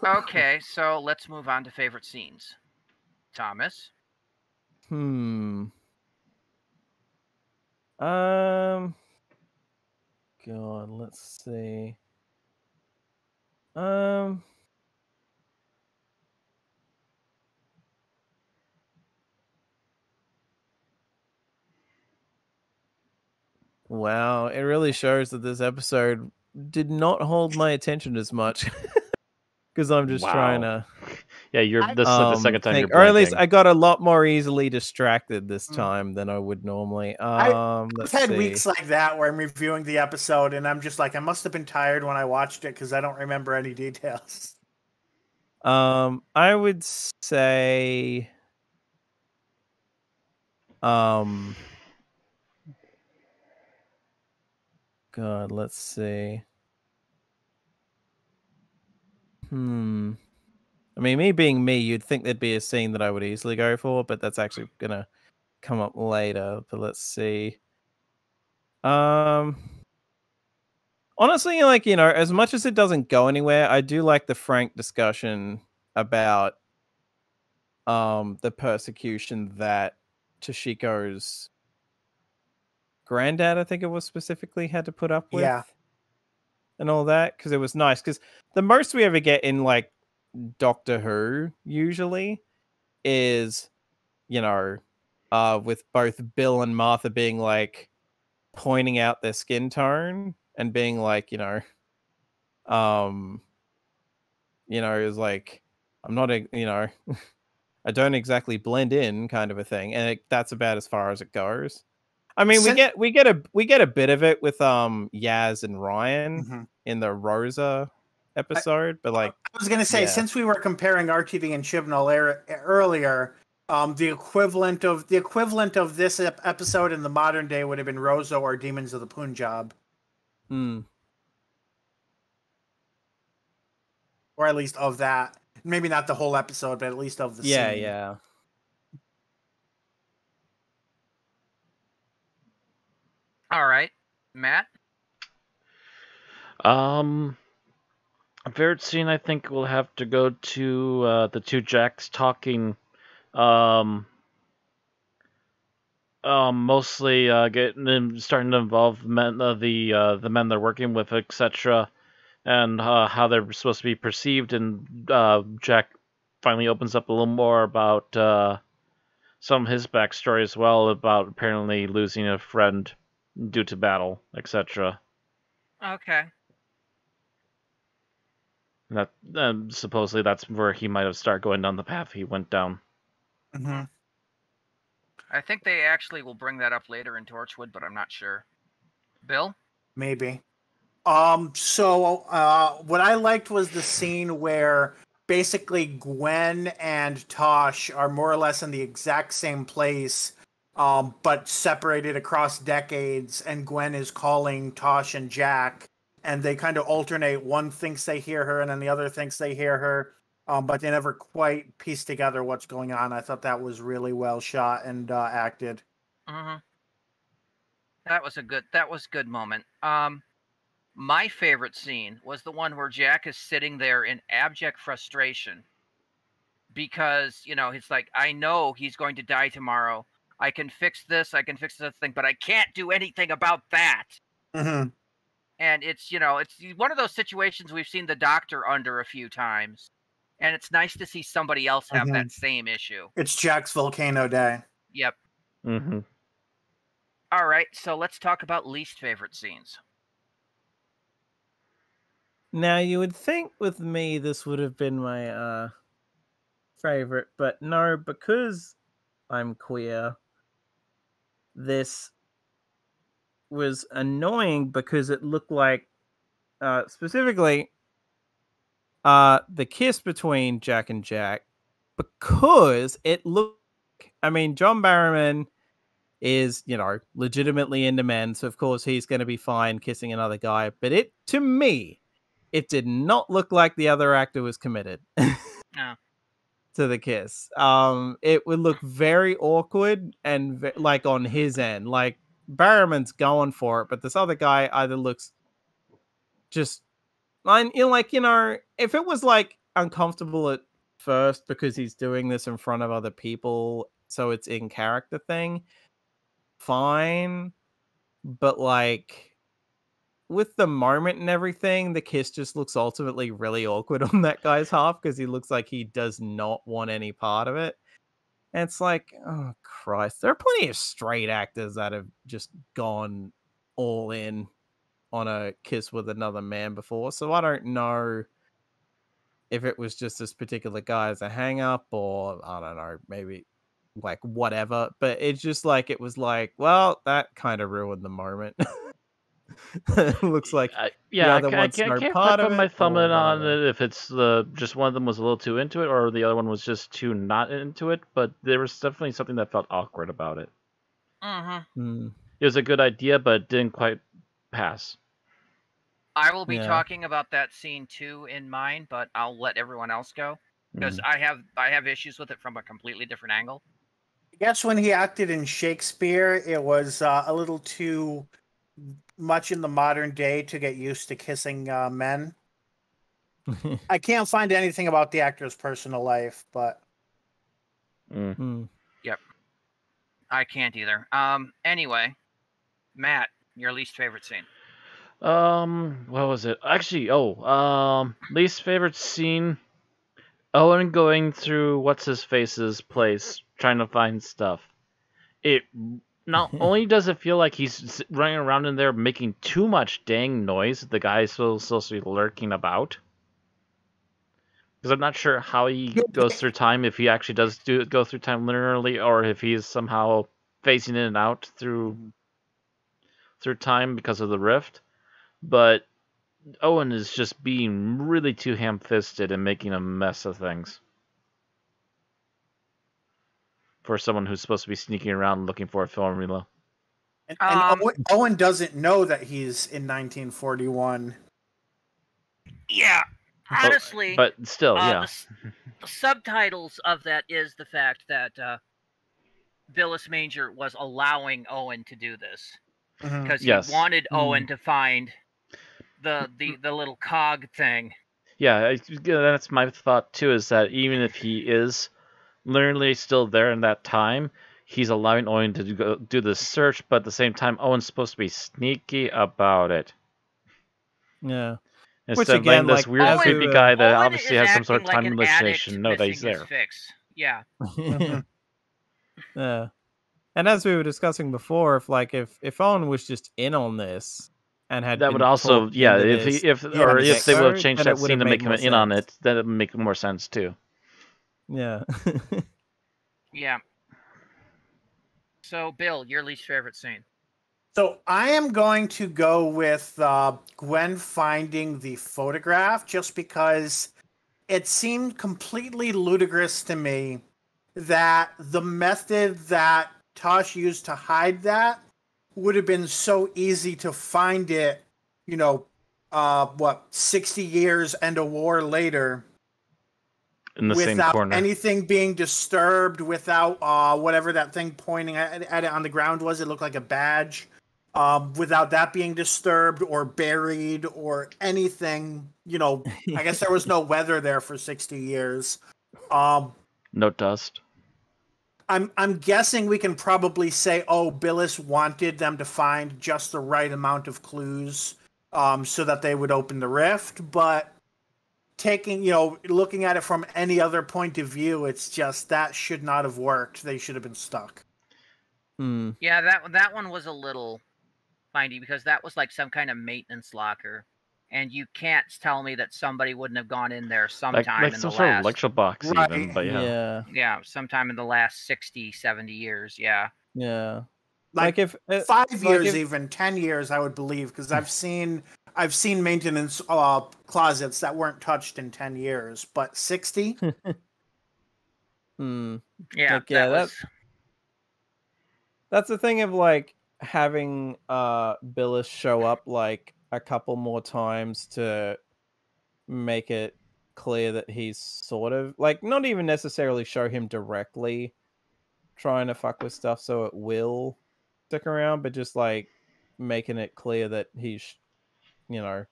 Okay, so let's move on to favorite scenes. Thomas? Hmm. Um. God, let's see. Um. Wow, it really shows that this episode did not hold my attention as much because I'm just wow. trying to. Yeah, you're. This um, is the second time. Think, you're or at least I got a lot more easily distracted this time mm. than I would normally. Um, I've had see. weeks like that where I'm reviewing the episode and I'm just like, I must have been tired when I watched it because I don't remember any details. Um, I would say. Um. God, let's see. Hmm. I mean, me being me, you'd think there'd be a scene that I would easily go for, but that's actually going to come up later. But let's see. Um. Honestly, like, you know, as much as it doesn't go anywhere, I do like the frank discussion about um the persecution that Toshiko's granddad, I think it was specifically, had to put up with, yeah, and all that, because it was nice. Because the most we ever get in like Doctor Who usually is, you know, uh, with both Bill and Martha being like pointing out their skin tone and being like, you know, um, you know, is like, I'm not a, you know, I don't exactly blend in, kind of a thing, and it, that's about as far as it goes. I mean, we get we get a we get a bit of it with um Yaz and Ryan mm-hmm. in the Rosa episode, I, but like I was gonna say, yeah. since we were comparing R T D and Chibnall er earlier, Um, the equivalent of the equivalent of this ep episode in the modern day would have been Roso or Demons of the Punjab. Hmm. Or at least of that. Maybe not the whole episode, but at least of the yeah, scene. Yeah, yeah. All right, Matt? Um, favorite scene, I think we'll have to go to uh, the two Jacks talking. Um, um, mostly uh, getting them starting to involve men, uh, the uh, the men they're working with, et cetera, and uh, how they're supposed to be perceived. And uh, Jack finally opens up a little more about uh, some of his backstory as well, about apparently losing a friend due to battle, et cetera. Okay. And that um, supposedly that's where he might have started going down the path he went down. Mm-hmm. I think they actually will bring that up later in Torchwood, but I'm not sure. Bill? Maybe. Um. So uh, what I liked was the scene where basically Gwen and Tosh are more or less in the exact same place, um, but separated across decades, and Gwen is calling Tosh and Jack, and they kind of alternate. One thinks they hear her, and then the other thinks they hear her. Um, but they never quite pieced together what's going on. I thought that was really well shot and uh, acted. Uh-huh. That was a good. That was good moment. Um, my favorite scene was the one where Jack is sitting there in abject frustration because you know it's like I know he's going to die tomorrow. I can fix this. I can fix this thing, but I can't do anything about that. Uh-huh. And it's you know it's one of those situations we've seen the Doctor under a few times. And it's nice to see somebody else have mm-hmm. that same issue. It's Jack's volcano day. Yep. Mm-hmm. All right, so let's talk about least favorite scenes. Now, you would think with me this would have been my uh, favorite, but no, because I'm queer, this was annoying because it looked like, uh, specifically... Uh, the kiss between Jack and Jack, because it looked, I mean, John Barrowman is, you know, legitimately into men. So, of course, he's going to be fine kissing another guy. But it, to me, it did not look like the other actor was committed no. to the kiss. Um, it would look very awkward and ve like on his end, like Barrowman's going for it. But this other guy either looks just And, you know, like, you know, if it was, like, uncomfortable at first because he's doing this in front of other people, so it's in character thing, fine. But, like, with the moment and everything, the kiss just looks ultimately really awkward on that guy's half because he looks like he does not want any part of it. And it's like, oh, Christ. There are plenty of straight actors that have just gone all in on a kiss with another man before, so I don't know if it was just this particular guy as a hang-up, or I don't know, maybe like whatever, but it's just like it was like, well, that kind of ruined the moment. It looks like I, yeah, the other I, I can't, no I can't part put of my it, thumb in on it if it's the just one of them was a little too into it or the other one was just too not into it, but there was definitely something that felt awkward about it. Uh-huh. Mm. It was a good idea, but it didn't quite pass. I will be yeah. talking about that scene too in mine, but I'll let everyone else go because mm. I have I have issues with it from a completely different angle. I guess when he acted in Shakespeare, it was uh, a little too much in the modern day to get used to kissing uh, men. I can't find anything about the actor's personal life, but mm-hmm. yep, I can't either. Um. Anyway, Matt, your least favorite scene. Um, what was it? Actually, oh, um, least favorite scene. Owen going through what's his face's place, trying to find stuff. It not only does it feel like he's running around in there making too much dang noise. The guy's supposed to be lurking about. Because I'm not sure how he goes through time. If he actually does do go through time linearly, or if he is somehow phasing in and out through through time because of the rift. But Owen is just being really too ham-fisted and making a mess of things. for someone who's supposed to be sneaking around looking for a formula. And, and um, Owen, Owen doesn't know that he's in nineteen forty-one. Yeah, honestly. But, but still, uh, yeah. The, the subtitles of that is the fact that uh, Bilis Manger was allowing Owen to do this. Because mm-hmm. yes. he wanted mm-hmm. Owen to find the, the, the little cog thing. Yeah, that's my thought too, is that even if he is literally still there in that time, he's allowing Owen to do, go, do the search, but at the same time, Owen's supposed to be sneaky about it. Yeah. Instead of being this like, weird, Owen, creepy guy that Owen obviously has some sort of time hallucination. Like no, that he's there. Fix. Yeah. Yeah. And as we were discussing before, if like if if Owen was just in on this and had that would also yeah if this, he if yeah, or if they would have changed that scene to make him in sense. on it, that would make more sense too. Yeah. Yeah. So, Bill, your least favorite scene. So I am going to go with uh, Gwen finding the photograph, just because it seemed completely ludicrous to me that the method that Tosh used to hide that would have been so easy to find it, you know, uh, what, sixty years and a war later. In the same corner. Without anything being disturbed, without uh, whatever that thing pointing at, at it on the ground was. It looked like a badge. Um, without that being disturbed or buried or anything, you know, I guess there was no weather there for sixty years. Um, no dust. I'm I'm guessing we can probably say, oh, Bilis wanted them to find just the right amount of clues um, so that they would open the rift. But taking, you know, looking at it from any other point of view, it's just that should not have worked. They should have been stuck. Hmm. Yeah, that that one was a little findy because that was like some kind of maintenance locker. And you can't tell me that somebody wouldn't have gone in there sometime like, like in some the last... sort of lecture box right. even, but yeah. yeah. Yeah, sometime in the last sixty, seventy years, yeah. Yeah. Like, like if... It, five like years if... even, ten years, I would believe, because I've seen I've seen maintenance uh, closets that weren't touched in ten years, but sixty? Hmm. Yeah, like, yeah that was... that's, that's the thing of, like, having uh, Bilis show up, like, a couple more times to make it clear that he's sort of like not even necessarily show him directly trying to fuck with stuff so it will stick around, but just like making it clear that he's, you know,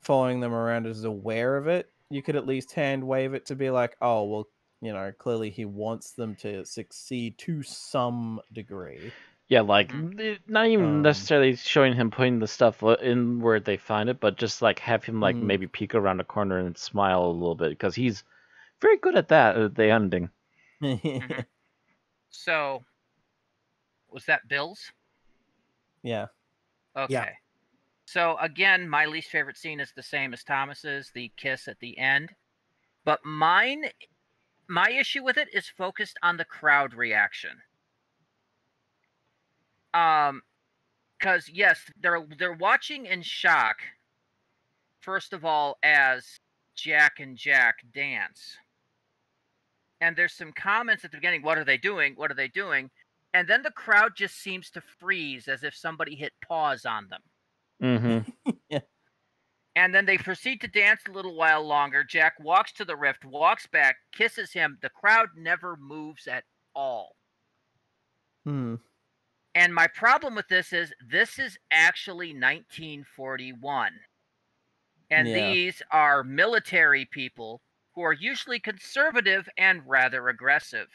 following them around is aware of it. You could at least hand wave it to be like, oh, well, you know, clearly he wants them to succeed to some degree. Yeah, like, not even um, necessarily showing him putting the stuff in where they find it, but just, like, have him, like, mm. maybe peek around the corner and smile a little bit, because he's very good at that, at the ending. Mm-hmm. So, was that Bill's? Yeah. Okay. Yeah. So, again, my least favorite scene is the same as Thomas's, the kiss at the end. But mine, my issue with it is focused on the crowd reaction. Um, because yes, they're they're watching in shock. First of all, as Jack and Jack dance, and there's some comments at the beginning. What are they doing? What are they doing? And then the crowd just seems to freeze, as if somebody hit pause on them. Mm-hmm. Yeah. And then they proceed to dance a little while longer. Jack walks to the rift, walks back, kisses him. The crowd never moves at all. Hmm. And my problem with this is, this is actually nineteen forty-one. And yeah. these are military people who are usually conservative and rather aggressive.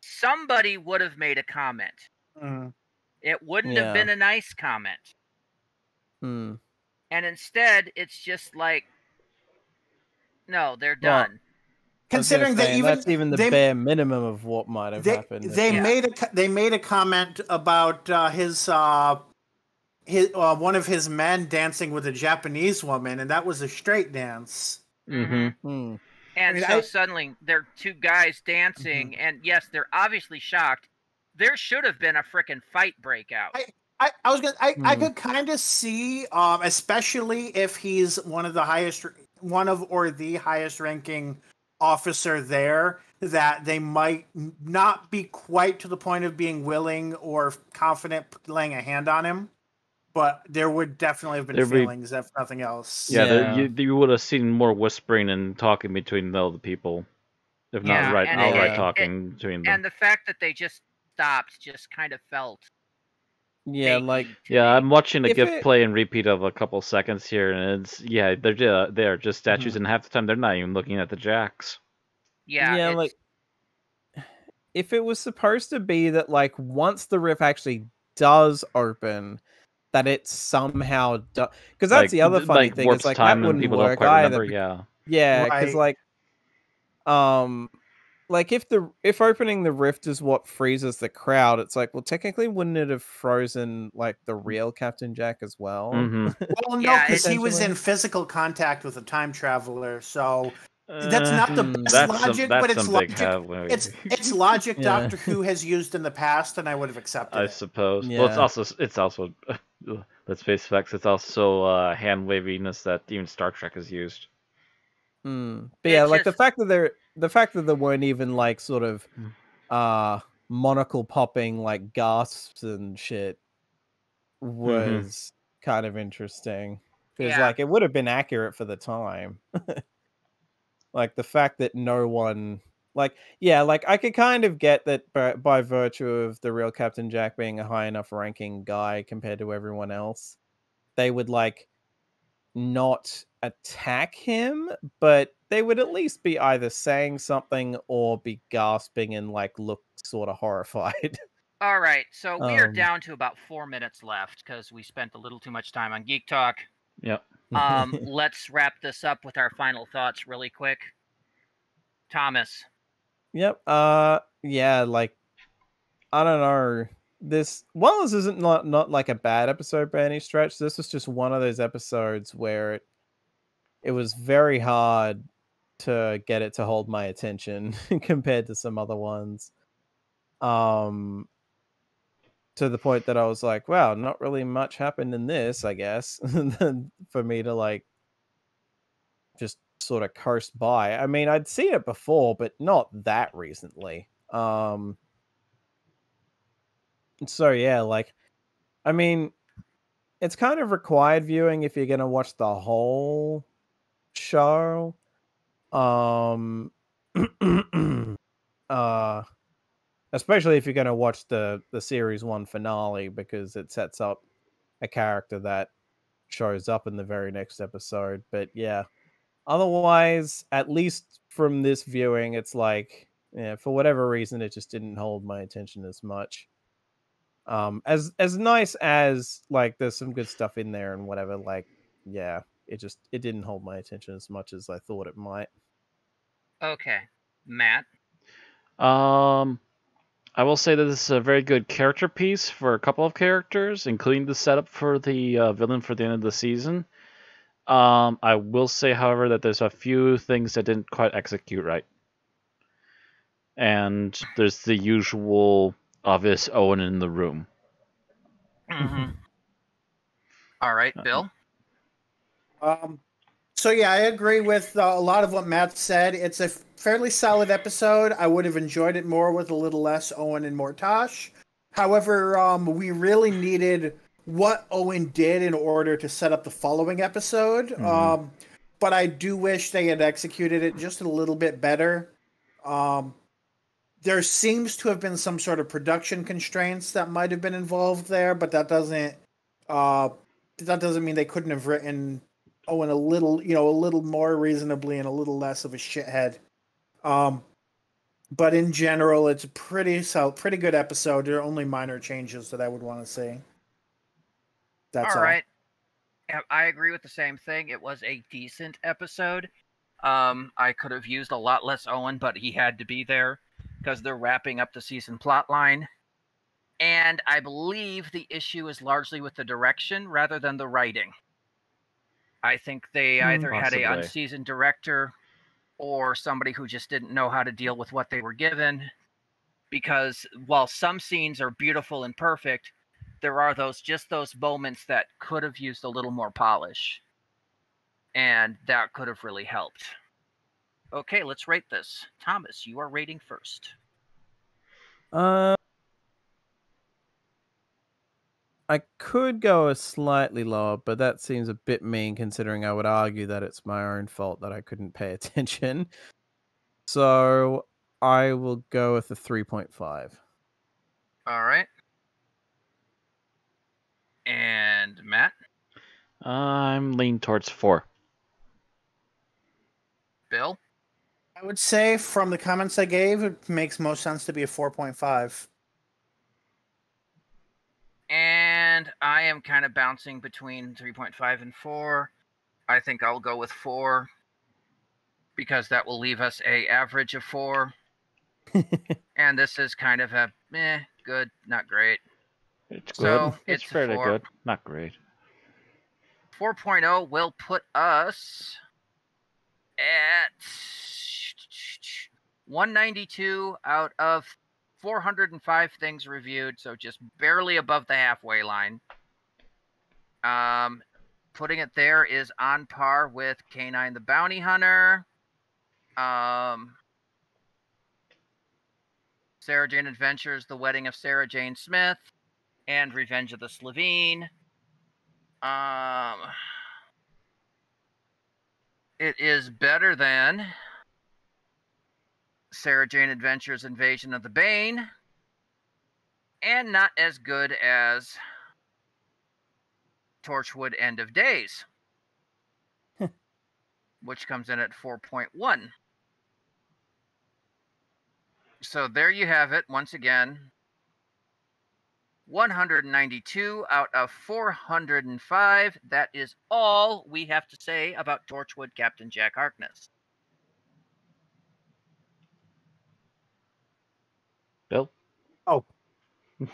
Somebody would have made a comment. Mm. It wouldn't yeah. have been a nice comment. Mm. And instead, it's just like, no, they're done. Well, considering that even that's even the they, bare minimum of what might have they, happened. They yeah. made a they made a comment about uh, his uh, his uh, one of his men dancing with a Japanese woman, and that was a straight dance. Mm-hmm. Mm. And I mean, so I, suddenly there are two guys dancing, mm-hmm. and yes, they're obviously shocked. There should have been a frickin' fight breakout. I, I, I was gonna I, mm. I could kind of see, um, especially if he's one of the highest one of or the highest ranking officer there, that they might not be quite to the point of being willing or confident laying a hand on him, but there would definitely have been There'd feelings, be, if nothing else. Yeah, yeah. There, you, you would have seen more whispering and talking between the other people, if yeah, not right, outright right talking it, between them. And the fact that they just stopped just kind of felt... Yeah, like yeah, I'm watching a GIF play and repeat of a couple seconds here, and it's yeah, they're uh, they're just statues, mm-hmm. and half the time they're not even looking at the jacks. Yeah, yeah, it's... like if it was supposed to be that, like once the riff actually does open, that it somehow does, because that's like, the other funny like, thing. It's like time that wouldn't people work don't quite either. Remember, yeah, yeah, because right. like, um. Like, if the if opening the rift is what freezes the crowd, it's like, well, technically, wouldn't it have frozen, like, the real Captain Jack as well? Mm-hmm. Well, no, because yeah, he was in physical contact with a time traveler, so that's not the best uh, logic, some, but it's logic. Heavily. It's it's logic yeah. Doctor Who has used in the past, and I would have accepted I it. suppose. Yeah. Well, it's also, it's also let's face facts, it's also uh, hand-waviness that even Star Trek has used. Mm. But yeah, it's like, just... the fact that they're... The fact that there weren't even like sort of uh, monocle popping like gasps and shit was mm-hmm. kind of interesting. Because yeah. like it would have been accurate for the time. Like the fact that no one like yeah, like I could kind of get that by, by virtue of the real Captain Jack being a high enough ranking guy compared to everyone else, they would like not attack him, but they would at least be either saying something or be gasping and like look sort of horrified. All right, so we um, are down to about four minutes left because we spent a little too much time on Geek Talk. Yep. um, let's wrap this up with our final thoughts really quick. Thomas. Yep. Uh. Yeah. Like, I don't know. This well, this isn't not not like a bad episode by any stretch. This was just one of those episodes where it it was very hard to get it to hold my attention compared to some other ones, um to the point that I was like, wow, not really much happened in this, I guess. And then for me to like just sort of coast by, I mean, I'd seen it before but not that recently, um so yeah, like I mean, it's kind of required viewing if you're gonna watch the whole show. Um, uh, especially if you're going to watch the, the series one finale, because it sets up a character that shows up in the very next episode. But yeah, otherwise, at least from this viewing, it's like, yeah, for whatever reason, it just didn't hold my attention as much. Um, as, as nice as like, there's some good stuff in there and whatever, like, yeah, it just, it didn't hold my attention as much as I thought it might. Okay, Matt. Um, I will say that this is a very good character piece for a couple of characters, including the setup for the uh, villain for the end of the season. Um, I will say, however, that there's a few things that didn't quite execute right. And there's the usual obvious Owen in the room. Mm-hmm. All right, Bill. Um, so yeah, I agree with uh, a lot of what Matt said. It's a fairly solid episode. I would have enjoyed it more with a little less Owen and more Tosh. However, um, we really needed what Owen did in order to set up the following episode. Mm-hmm. Um, but I do wish they had executed it just a little bit better. Um, there seems to have been some sort of production constraints that might have been involved there, but that doesn't, uh, that doesn't mean they couldn't have written Owen a little, you know, a little more reasonably and a little less of a shithead. Um, but in general, it's a pretty solid, pretty good episode. There are only minor changes that I would want to see. That's all, all right. I agree with the same thing. It was a decent episode. Um, I could have used a lot less Owen, but he had to be there because they're wrapping up the season plotline. And I believe the issue is largely with the direction rather than the writing. I think they either Possibly. had an unseasoned director or somebody who just didn't know how to deal with what they were given. Because while some scenes are beautiful and perfect, there are those just those moments that could have used a little more polish. And that could have really helped. Okay, let's rate this. Thomas, you are rating first. Uh, I could go a slightly lower, but that seems a bit mean considering I would argue that it's my own fault that I couldn't pay attention. So I will go with a three point five. All right. And Matt? I'm leaning towards four. Bill? I would say from the comments I gave, it makes most sense to be a four point five. And I am kind of bouncing between three point five and four. I think I'll go with four because that will leave us a average of four. And this is kind of a meh, good, not great. It's good. So it's, it's fairly four. Good, not great. four point oh will put us at one ninety-two out of four hundred five things reviewed, so just barely above the halfway line. Um, putting it there is on par with K nine the Bounty Hunter, um, Sarah Jane Adventures, The Wedding of Sarah Jane Smith, and Revenge of the Slovene. Um, it is better than Sarah Jane Adventures, Invasion of the Bane, and not as good as Torchwood End of Days, which comes in at four point one. So there you have it, once again. one hundred ninety-two out of four hundred five. That is all we have to say about Torchwood Captain Jack Harkness. Bill? Oh,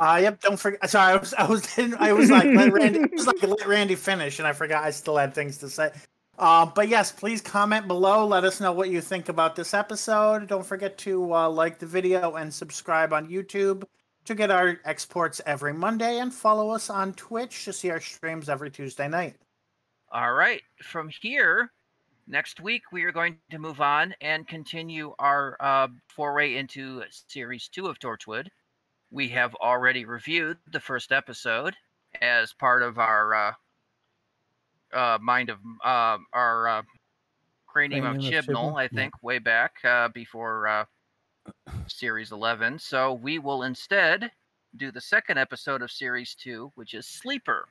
uh, yep. Don't forget. Sorry, I was, I was, in, I was like, let Randy, I was like, let Randy finish, and I forgot. I still had things to say. Uh, but yes, please comment below. Let us know what you think about this episode. Don't forget to uh, like the video and subscribe on YouTube to get our exports every Monday, and follow us on Twitch to see our streams every Tuesday night. All right. From here, next week, we are going to move on and continue our uh, foray into Series two of Torchwood. We have already reviewed the first episode as part of our uh, uh, mind of uh, our uh, Cranium of Chibnall, I think, yeah. way back uh, before... Uh, Series eleven. So we will instead do the second episode of Series two, which is Sleeper,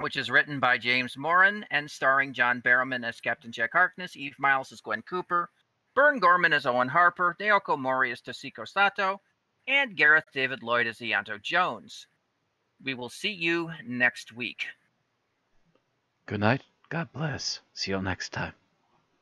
which is written by James Moran and starring John Barrowman as Captain Jack Harkness, Eve Myles as Gwen Cooper, Burn Gorman as Owen Harper, Naoko Mori as Toshiko Sato, and Gareth David-Lloyd as Ianto Jones. We will see you next week. Good night. God bless. See you next time.